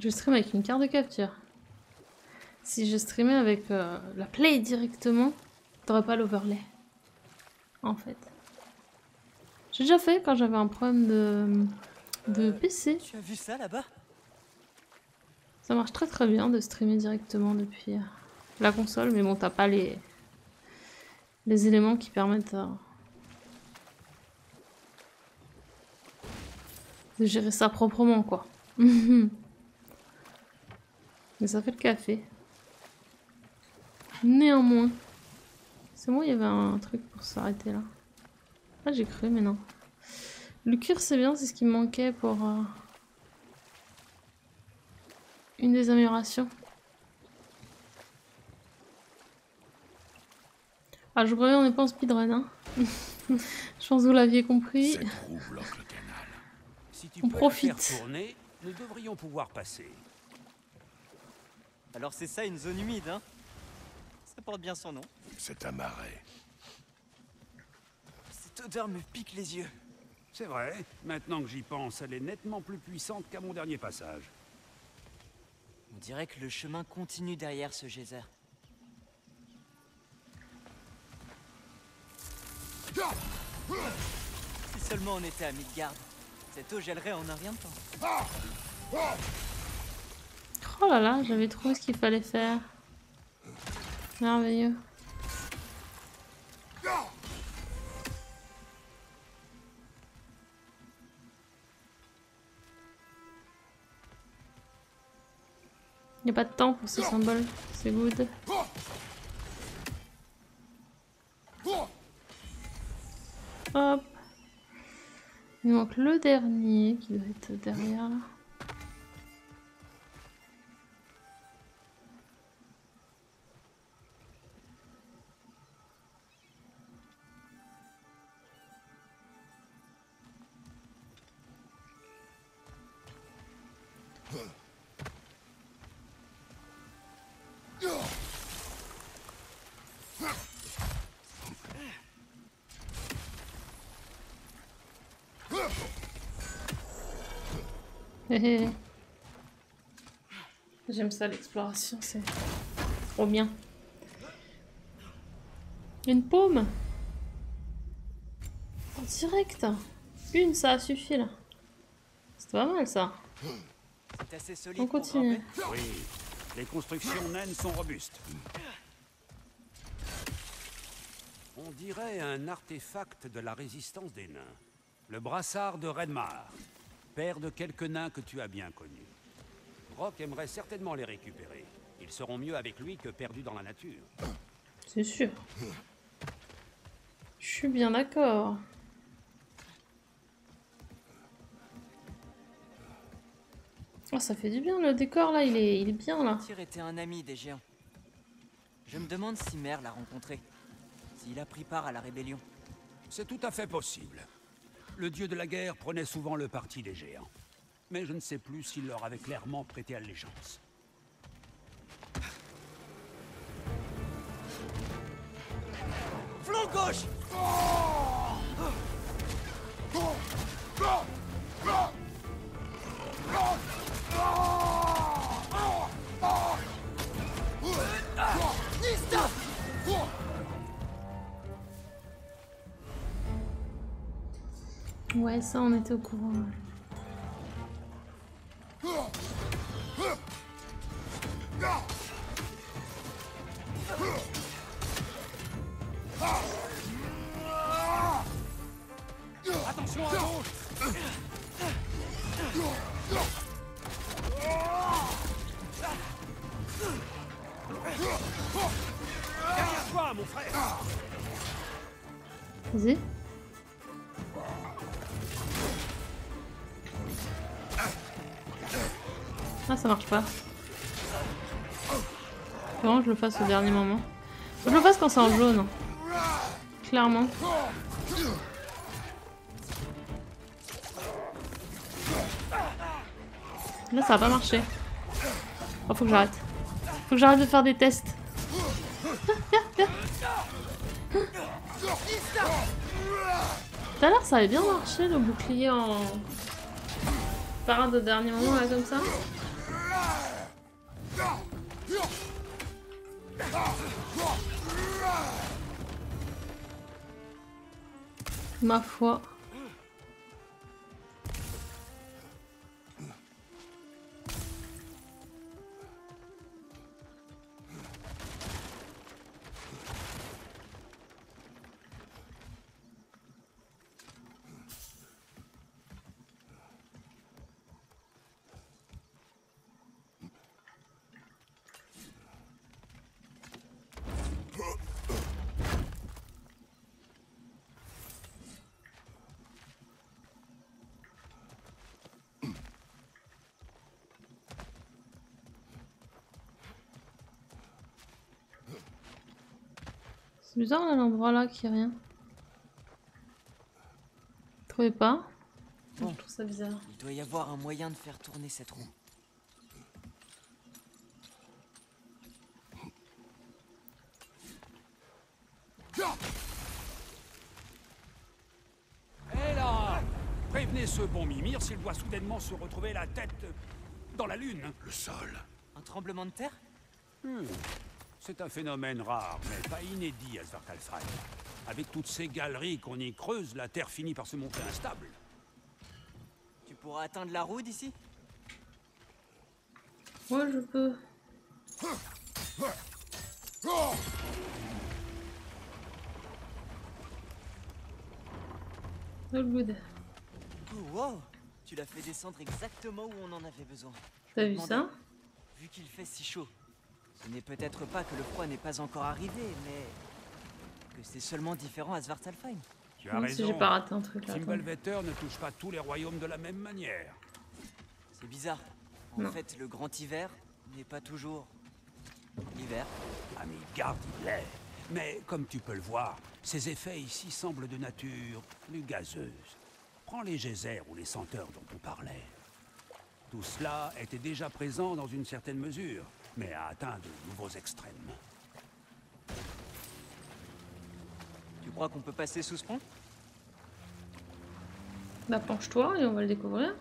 Je stream avec une carte de capture. Si je streamais avec euh, la play directement, t'aurais pas l'overlay. En fait. J'ai déjà fait quand j'avais un problème de, de P C. Tu as vu ça là-bas? Ça marche très très bien de streamer directement depuis euh, la console, mais bon, t'as pas les, les éléments qui permettent euh, de gérer ça proprement, quoi. Mais ça fait le café. Néanmoins. C'est bon, il y avait un truc pour s'arrêter là. Ah, j'ai cru, mais non. Le cuir, c'est bien, c'est ce qui me manquait pour... Euh, une des améliorations. Ah, je vous préviens, on n'est pas en speedrun, hein. Je pense que vous l'aviez compris. Cette roue bloque le canal. Si tu on profite. Faire tourner, nous devrions pouvoir passer. Alors c'est ça une zone humide, hein? Ça porte bien son nom. C'est un marais. Cette odeur me pique les yeux. C'est vrai, maintenant que j'y pense, elle est nettement plus puissante qu'à mon dernier passage. On dirait que le chemin continue derrière ce geyser. Si seulement on était à Midgard, cette eau gèlerait en un rien de temps. Oh là là, j'avais trouvé ce qu'il fallait faire. Merveilleux. Il n'y a pas de temps pour ce symbole, c'est good. Hop. Il manque le dernier qui doit être derrière là. J'aime ça, l'exploration, c'est trop bien. Une paume en direct. Une, ça a suffi là. C'est pas mal ça. On continue. Oui, les constructions naines sont robustes. On dirait un artefact de la résistance des nains. Le brassard de Redmar, père de quelques nains que tu as bien connus. Brok aimerait certainement les récupérer. Ils seront mieux avec lui que perdus dans la nature. C'est sûr. Je suis bien d'accord. Oh, ça fait du bien le décor là, il est, il est bien là. Tyr était un ami des géants. Je me demande si Mère l'a rencontré, s'il a pris part à la rébellion. C'est tout à fait possible. Le dieu de la guerre prenait souvent le parti des géants. Mais je ne sais plus s'il leur avait clairement prêté allégeance. Flanc gauche! Ouais, ça on était au courant. Attention à gauche. Derrière toi, mon frère. Vas-y. Ah, ça marche pas. Vraiment, je le fasse au dernier moment. Faut que je le fasse quand c'est en jaune. Clairement. Là, ça va pas marcher. Oh, faut que j'arrête. Faut que j'arrête de faire des tests. Tout à l'heure, ça avait bien marché le bouclier en parade au dernier moment, là, comme ça. Ma foi. C'est bizarre là, l'endroit là qui a rien. Trouvez pas? Bon, je trouve ça bizarre. Il doit y avoir un moyen de faire tourner cette roue. Hé là! Prévenez ce bon Mimir s'il doit soudainement se retrouver la tête dans la lune. Le sol. Un tremblement de terre? hmm. C'est un phénomène rare, mais pas inédit à Svartalfheim. Avec toutes ces galeries qu'on y creuse, la terre finit par se montrer instable. Tu pourras atteindre la roue d'ici? Moi, je peux. All good. Oh, wow. Tu l'as fait descendre exactement où on en avait besoin. T'as vu ça? Vu qu'il fait si chaud. Ce n'est peut-être pas que le froid n'est pas encore arrivé, mais que c'est seulement différent à Svartalfheim. Tu as Même raison, si j'ai pas raté un truc là. Fimbulvetr ne touche pas tous les royaumes de la même manière. C'est bizarre. En non. fait, le grand hiver n'est pas toujours l'hiver. À Midgard, il l'est. Mais comme tu peux le voir, ces effets ici semblent de nature plus gazeuse. Prends les geysers ou les senteurs dont on parlait. Tout cela était déjà présent dans une certaine mesure, mais a atteint de nouveaux extrêmes. crois qu'on peut passer sous ce pont? Bah penche-toi et on va le découvrir.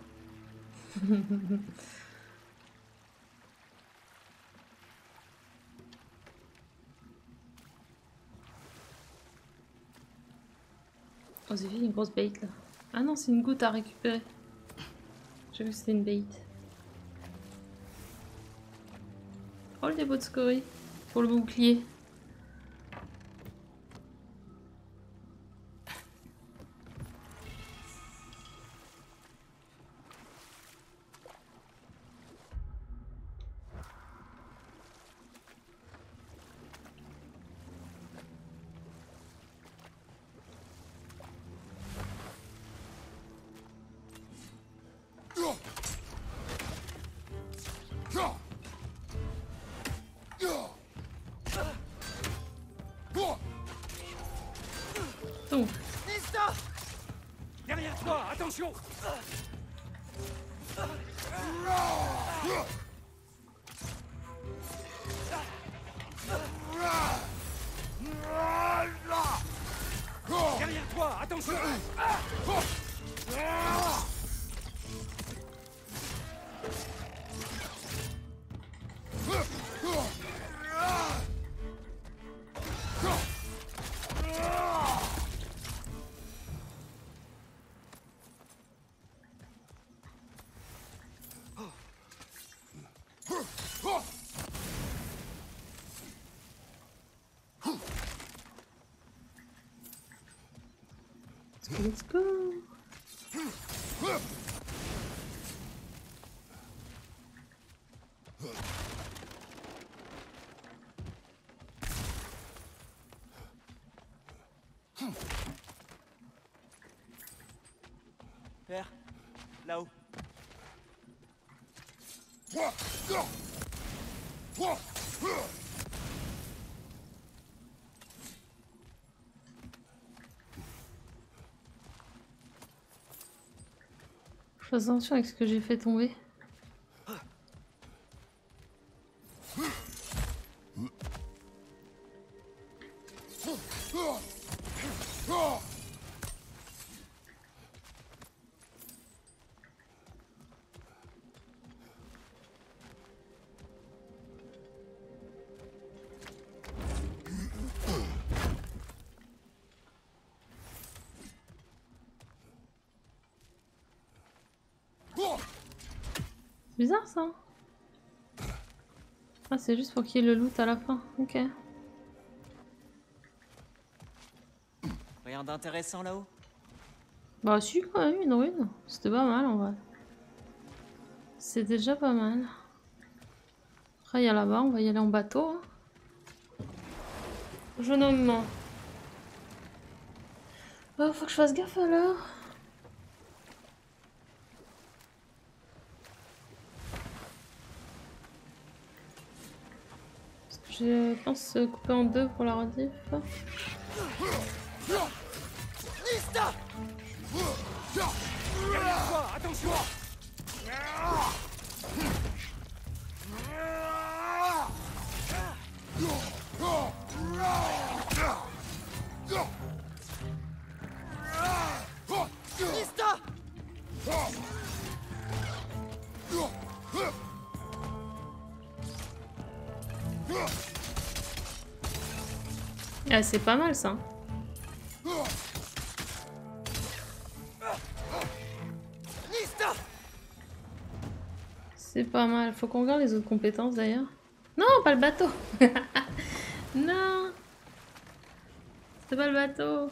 Oh, c'est une grosse bait là. Ah non, c'est une goutte à récupérer. J'ai vu que c'était une bait. Oh, le dépôt de scorie pour le bouclier. Let's go. Père, là-haut. Fais attention avec ce que j'ai fait tomber. Bizarre ça. Ah, c'est juste pour qu'il y ait le loot à la fin, ok. Rien d'intéressant là-haut? Bah si, quand même, une ruine. C'était pas mal en vrai. C'est déjà pas mal. Après il y a là-bas, on va y aller en bateau. Hein. Jeune homme. Oh, faut que je fasse gaffe à l'heure. Je pense couper en deux pour la rediff. Ah, c'est pas mal ça. C'est pas mal. Faut qu'on regarde les autres compétences d'ailleurs. Non, pas le bateau. Non. C'est pas le bateau.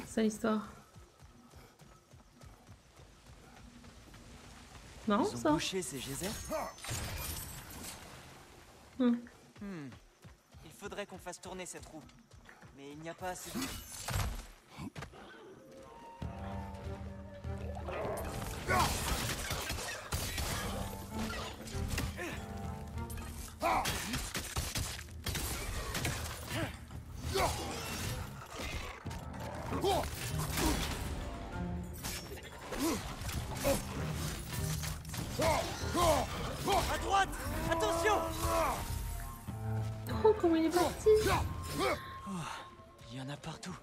C'est ça l'histoire. Marrant ça. Hmm. Hmm. Il faudrait qu'on fasse tourner cette roue, mais il n'y a pas assez de... À droite, attention. Oh, comment il est parti! Oh, il y en a partout.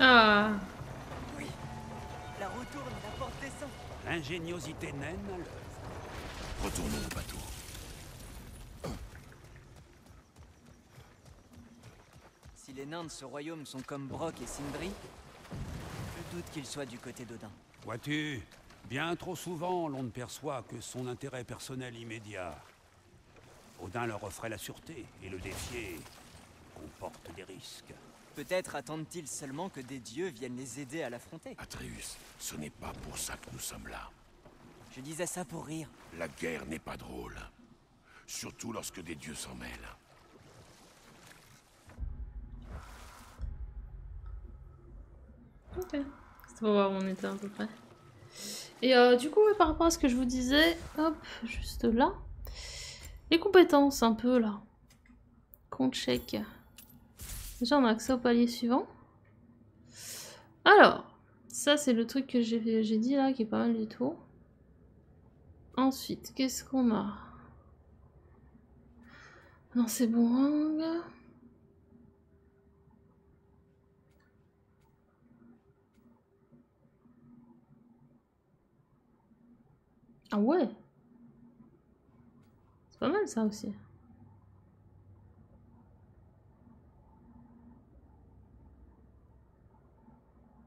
Ah. Oui, la retourne, la porte descend. L'ingéniosité naine à l'œuvre. Retournons au bateau. Si les nains de ce royaume sont comme Brok et Sindri, je doute qu'ils soient du côté d'Odin. Vois-tu, bien trop souvent l'on ne perçoit que son intérêt personnel immédiat. Odin leur offrait la sûreté, et le défier comporte des risques. Peut-être attendent-ils seulement que des dieux viennent les aider à l'affronter. Atreus, ce n'est pas pour ça que nous sommes là. Je disais ça pour rire. La guerre n'est pas drôle. Surtout lorsque des dieux s'en mêlent. Ok. C'est pour voir où on était à peu près. Et euh, du coup, par rapport à ce que je vous disais, hop, juste là. Les compétences, un peu là. Compte chèque. Déjà, on a accès au palier suivant. Alors, ça c'est le truc que j'ai dit là, qui est pas mal du tout. Ensuite, qu'est-ce qu'on a? Non, c'est bon. Ah ouais. C'est pas mal ça aussi.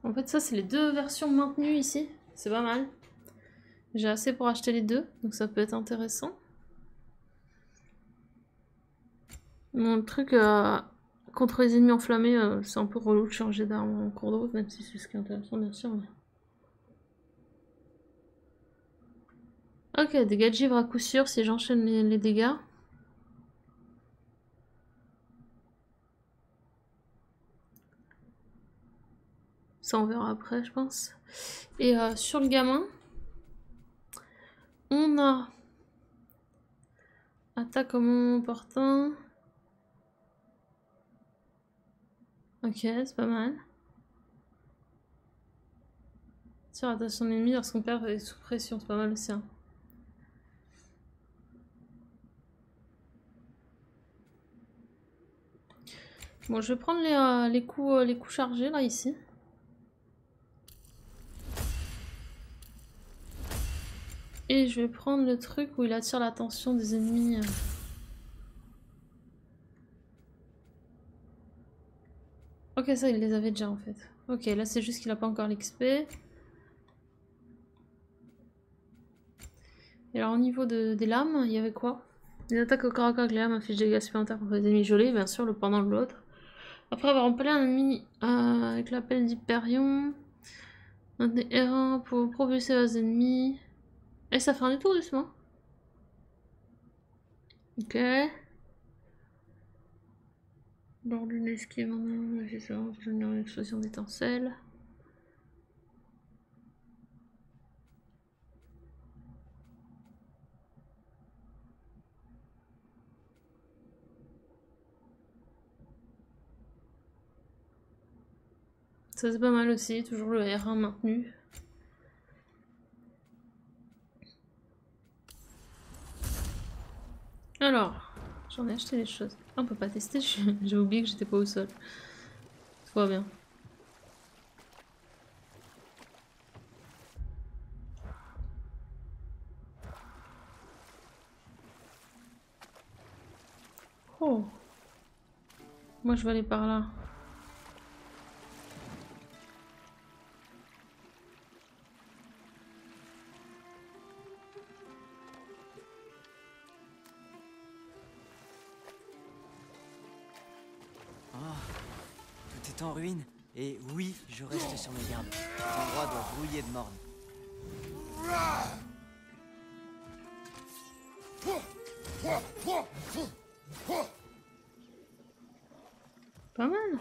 En fait, ça, c'est les deux versions maintenues ici. C'est pas mal. J'ai assez pour acheter les deux, donc ça peut être intéressant. Bon, le truc euh, contre les ennemis enflammés, euh, c'est un peu relou de changer d'arme en cours de route, même si c'est ce qui est intéressant, bien sûr. Mais... Ok, dégâts de givre à coup sûr si j'enchaîne les, les dégâts. Ça, on verra après, je pense. Et euh, sur le gamin, on a attaque au moment opportun. Ok, c'est pas mal. Tire à son ennemi lorsqu'on perd est sous pression, c'est pas mal aussi. Hein. Bon, je vais prendre les, euh, les, coups, euh, les coups chargés là, ici. Et je vais prendre le truc où il attire l'attention des ennemis. Ok, ça il les avait déjà en fait. Ok, là c'est juste qu'il n'a pas encore l'X P. Et alors au niveau de, des lames, il y avait quoi? Une attaque au corps à corps avec les lames inflige des dégâts supplémentaires contre les ennemis gelés, bien sûr, le pendant de l'autre. Après avoir empalé un ennemi euh, avec l'appel d'Hyperion, un des R un pour propulser les ennemis. Et ça fait un détour doucement. Ok. Bord d'une esquive en un, j'ai une explosion d'étincelles. Ça c'est pas mal aussi, toujours le R un maintenu. Alors, j'en ai acheté des choses. Ah, on peut pas tester, j'ai oublié que j'étais pas au sol. Tout va bien. Oh. Moi je vais aller par là. En ruine. Et oui, je reste sur mes gardes. Cet endroit doit brouiller de morne. Pas mal.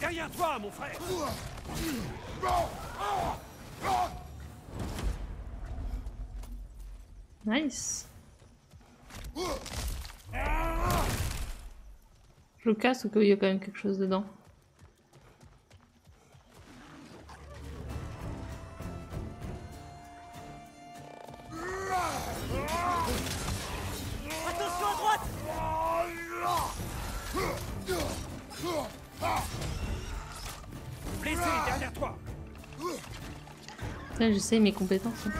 Derrière toi, mon frère. Nice. Je le casse au cas où il y a quand même quelque chose dedans. Attention à droite. Blessé derrière toi. Là, j'essaye mes compétences. Hein.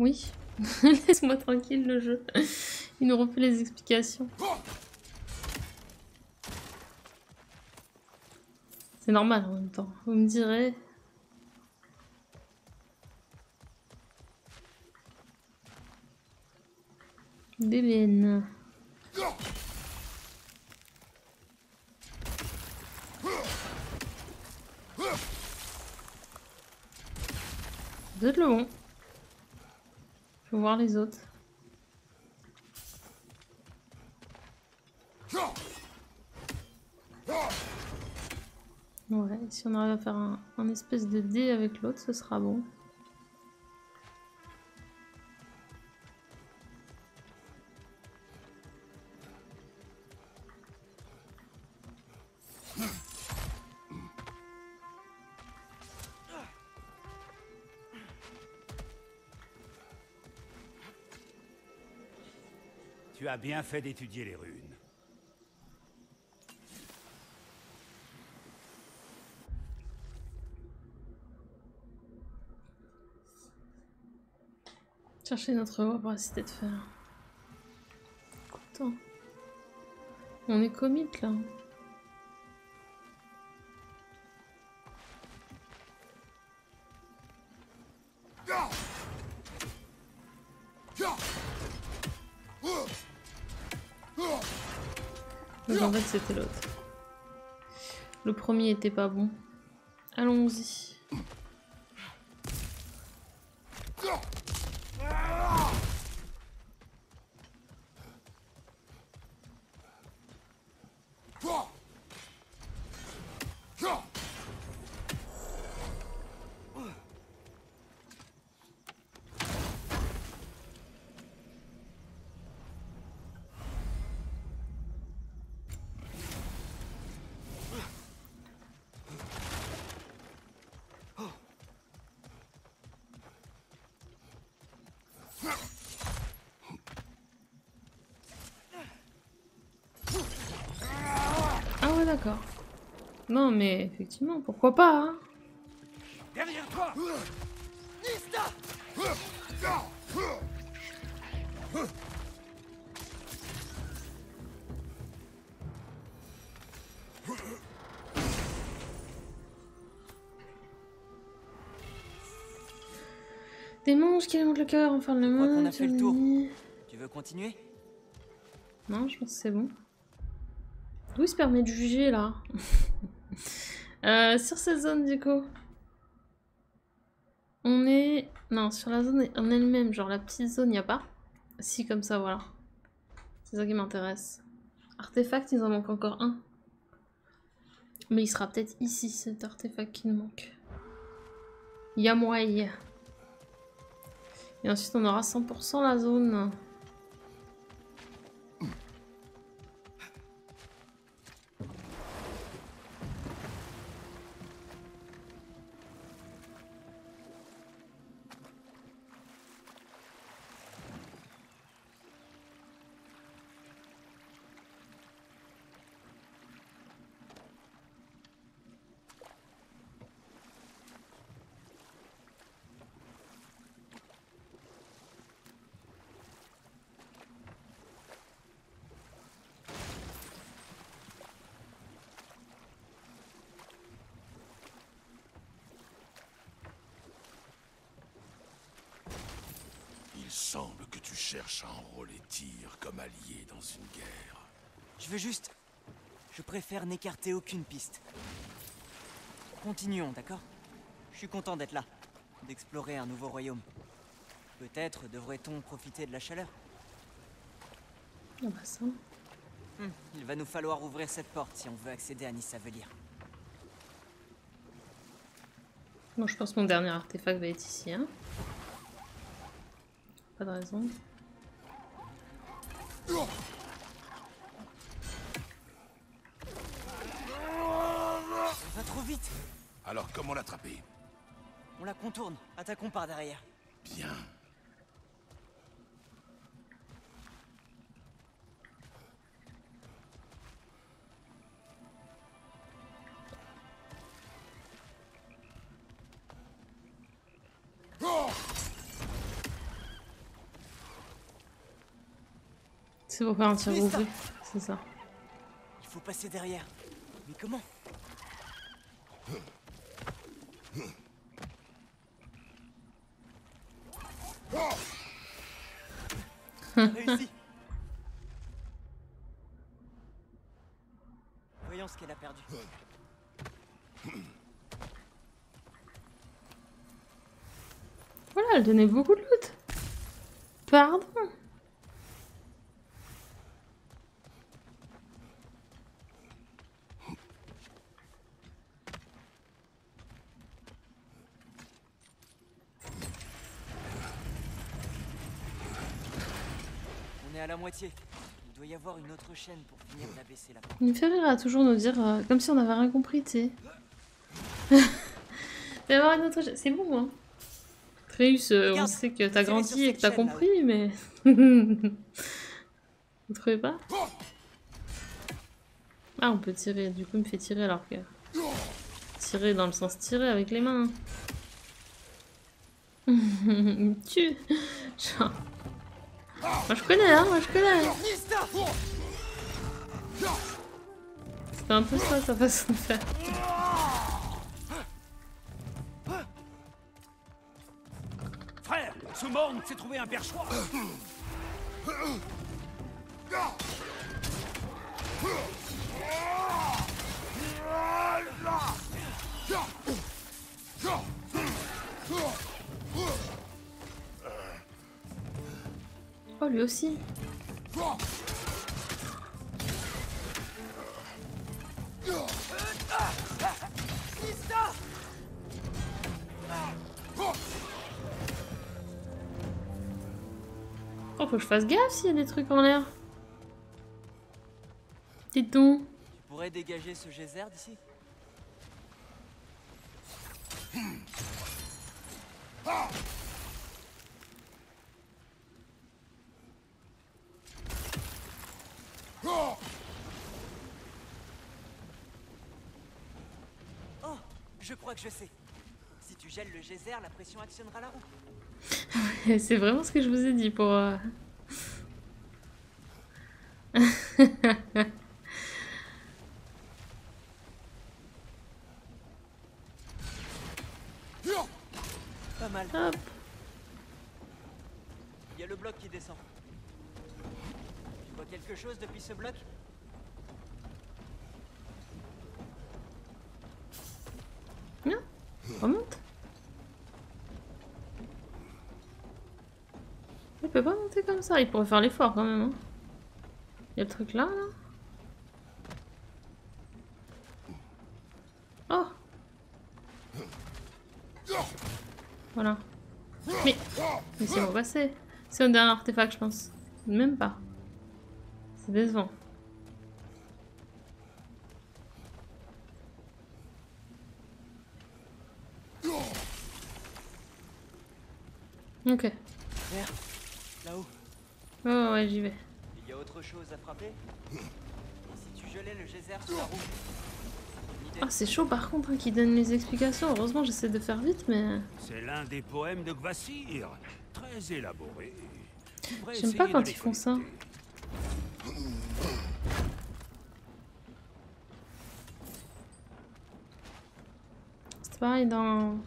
Oui, laisse-moi tranquille le jeu. Il nous refait les explications. C'est normal en même temps, vous me direz. Bébène. Vous êtes le bon. Faut voir les autres. Ouais, si on arrive à faire un, un espèce de dé avec l'autre, ce sera bon. Tu as bien fait d'étudier les runes. Chercher notre voie pour essayer de faire. Content. On est comique là. En fait, c'était l'autre. Le premier était pas bon. Allons-y. D'accord. Non mais effectivement, pourquoi pas hein. Derrière toi. Des manches qui alimentent le cœur, enfin le monde. On a fait le tour. Tu veux continuer? Non, je pense que c'est bon. D'où il se permet de juger là. euh, sur cette zone du coup. On est... Non, sur la zone en elle-même, genre la petite zone, il n'y a pas. Si, comme ça, voilà. C'est ça qui m'intéresse. Artefact, il en manque encore un. Mais il sera peut-être ici, cet artefact qui nous manque. Yamouai. Et ensuite, on aura cent pour cent la zone. Il semble que tu cherches à enrôler Tyr comme allié dans une guerre. Je veux juste... Je préfère n'écarter aucune piste. Continuons, d'accord? Je suis content d'être là, d'explorer un nouveau royaume. Peut-être devrait-on profiter de la chaleur. Non, bah ça... Hmm, il va nous falloir ouvrir cette porte si on veut accéder à Nidavellir. Bon, je pense que mon dernier artefact va être ici, hein. Pas de raison. Ça va trop vite. Alors, comment l'attraper? On la contourne. Attaquons par derrière. Bien. C'est pour faire un tir rouge, c'est ça. Il faut passer derrière. Mais comment? Réussi. Voyons ce qu'elle a perdu. Voilà, elle donnait beaucoup de loot. Pardon. La moitié. Il doit y avoir une autre chaîne pour finir d'abaisser la porte. Il me fait rire à toujours nous dire euh, comme si on n'avait rien compris, tu sais. Il va y avoir une autre chaîne. C'est bon, hein. Atreus, euh, on sait que t'as grandi et que t'as compris, mais. Vous trouvez pas? Ah, on peut tirer. Du coup, il me fait tirer alors que. Tirer dans le sens tirer avec les mains. Il me tue. Genre. Moi je connais, hein, moi je connais. C'était un peu ça sa façon de faire. Frère, ce monde s'est trouvé un perchoir. Oh, lui aussi. Oh, faut que je fasse gaffe s'il y a des trucs en l'air. Dites donc. Tu pourrais dégager ce geyser d'ici? Je crois que je sais. Si tu gèles le geyser, la pression actionnera la roue. C'est vraiment ce que je vous ai dit pour... Euh... Pas mal. Hop. Il y a le bloc qui descend. Tu vois quelque chose depuis ce bloc ? Remonte. Il peut pas monter comme ça, il pourrait faire l'effort quand même. Hein. Il y a le truc là, là. Oh. Voilà. Mais, mais c'est bon passé. C'est un dernier artefact, je pense. Même pas. C'est décevant. Ok. Merde, là-haut. Oh ouais, j'y vais. Il y a autre chose à frapper? Si tu gelais le geyser sur la roue. Ah, c'est chaud par contre hein, qui donne les explications. Heureusement, j'essaie de faire vite, mais. C'est l'un des poèmes de Gvassir. Très élaboré. J'aime pas quand ils font ça. C'est pareil dans.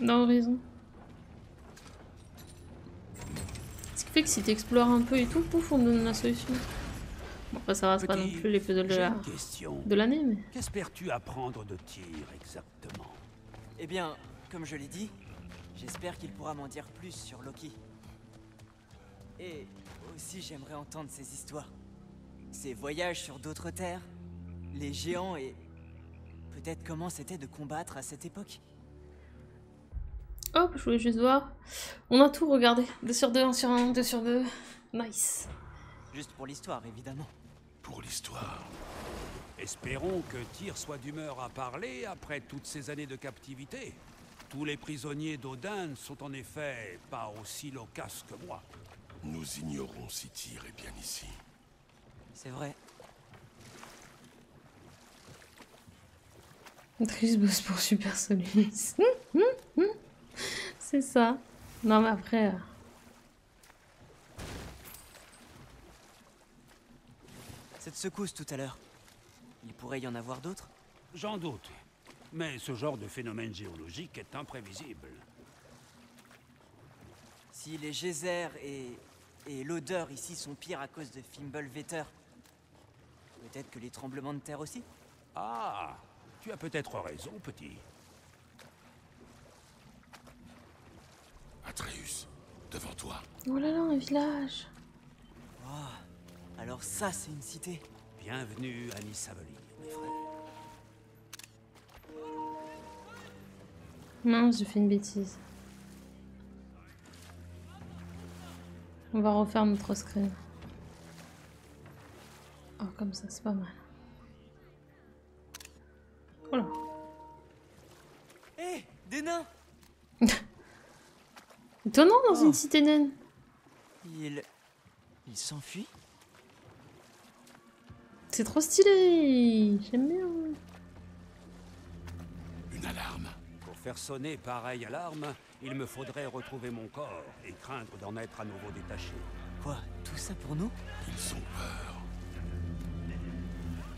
dans Horizon. qui fait que si t'explores un peu et tout, pouf, on me donne la solution. Bon, après ça reste pas non plus les puzzles de l'année, mais... Qu'espères-tu apprendre de Tyr exactement? Eh bien, comme je l'ai dit, j'espère qu'il pourra m'en dire plus sur Loki. Et aussi j'aimerais entendre ses histoires. Ses voyages sur d'autres terres, les géants et... peut-être comment c'était de combattre à cette époque. Hop, je voulais juste voir. On a tout regardé. deux sur deux, un sur un, deux sur deux. Nice. Juste pour l'histoire, évidemment. Pour l'histoire. Espérons que Tyr soit d'humeur à parler après toutes ces années de captivité. Tous les prisonniers d'Odin sont en effet pas aussi loquaces que moi. Nous ignorons si Tyr est bien ici. C'est vrai. Atreus bosse pour Super Solis. C'est ça. Non mais après... Euh... Cette secousse tout à l'heure, il pourrait y en avoir d'autres? J'en doute. Mais ce genre de phénomène géologique est imprévisible. Si les geysers et, et l'odeur ici sont pires à cause de Fimbulvetr, peut-être que les tremblements de terre aussi? Ah, tu as peut-être raison, petit. Atreus, devant toi. Oh là là, un village. Wow. Alors ça, c'est une cité. Bienvenue à Missaboli, mes frères. Mince, j'ai fait une bêtise. On va refaire notre screen. Oh, comme ça, c'est pas mal. Voilà. Hé, hey, des nains. Étonnant dans oh. une cité naine. Il... Il s'enfuit. C'est trop stylé. J'aime bien. Une alarme. Pour faire sonner pareille alarme, il me faudrait retrouver mon corps et craindre d'en être à nouveau détaché. Quoi? Tout ça pour nous? Ils ont peur.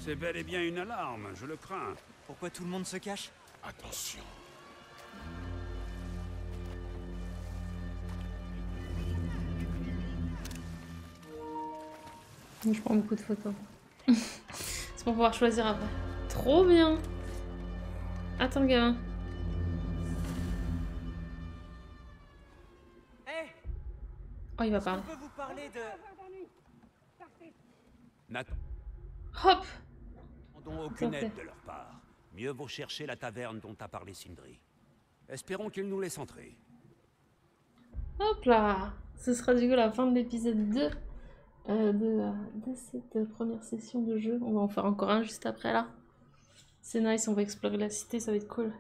C'est bel et bien une alarme, je le crains. Pourquoi tout le monde se cache? Attention. Je prends beaucoup de photos. C'est pour pouvoir choisir après. Trop bien. Attends, gamin. Hey, oh, il va parler. Je peux vous parler de... Hop. Aucune aide de leur part. Mieux vaut chercher la taverne dont a parlé Sindri. Espérons qu'ils nous laissent entrer. Hop là. Ce sera du coup la fin de l'épisode deux. Euh, de, de cette première session de jeu. On va en faire encore un juste après là. C'est nice, on va explorer la cité, ça va être cool.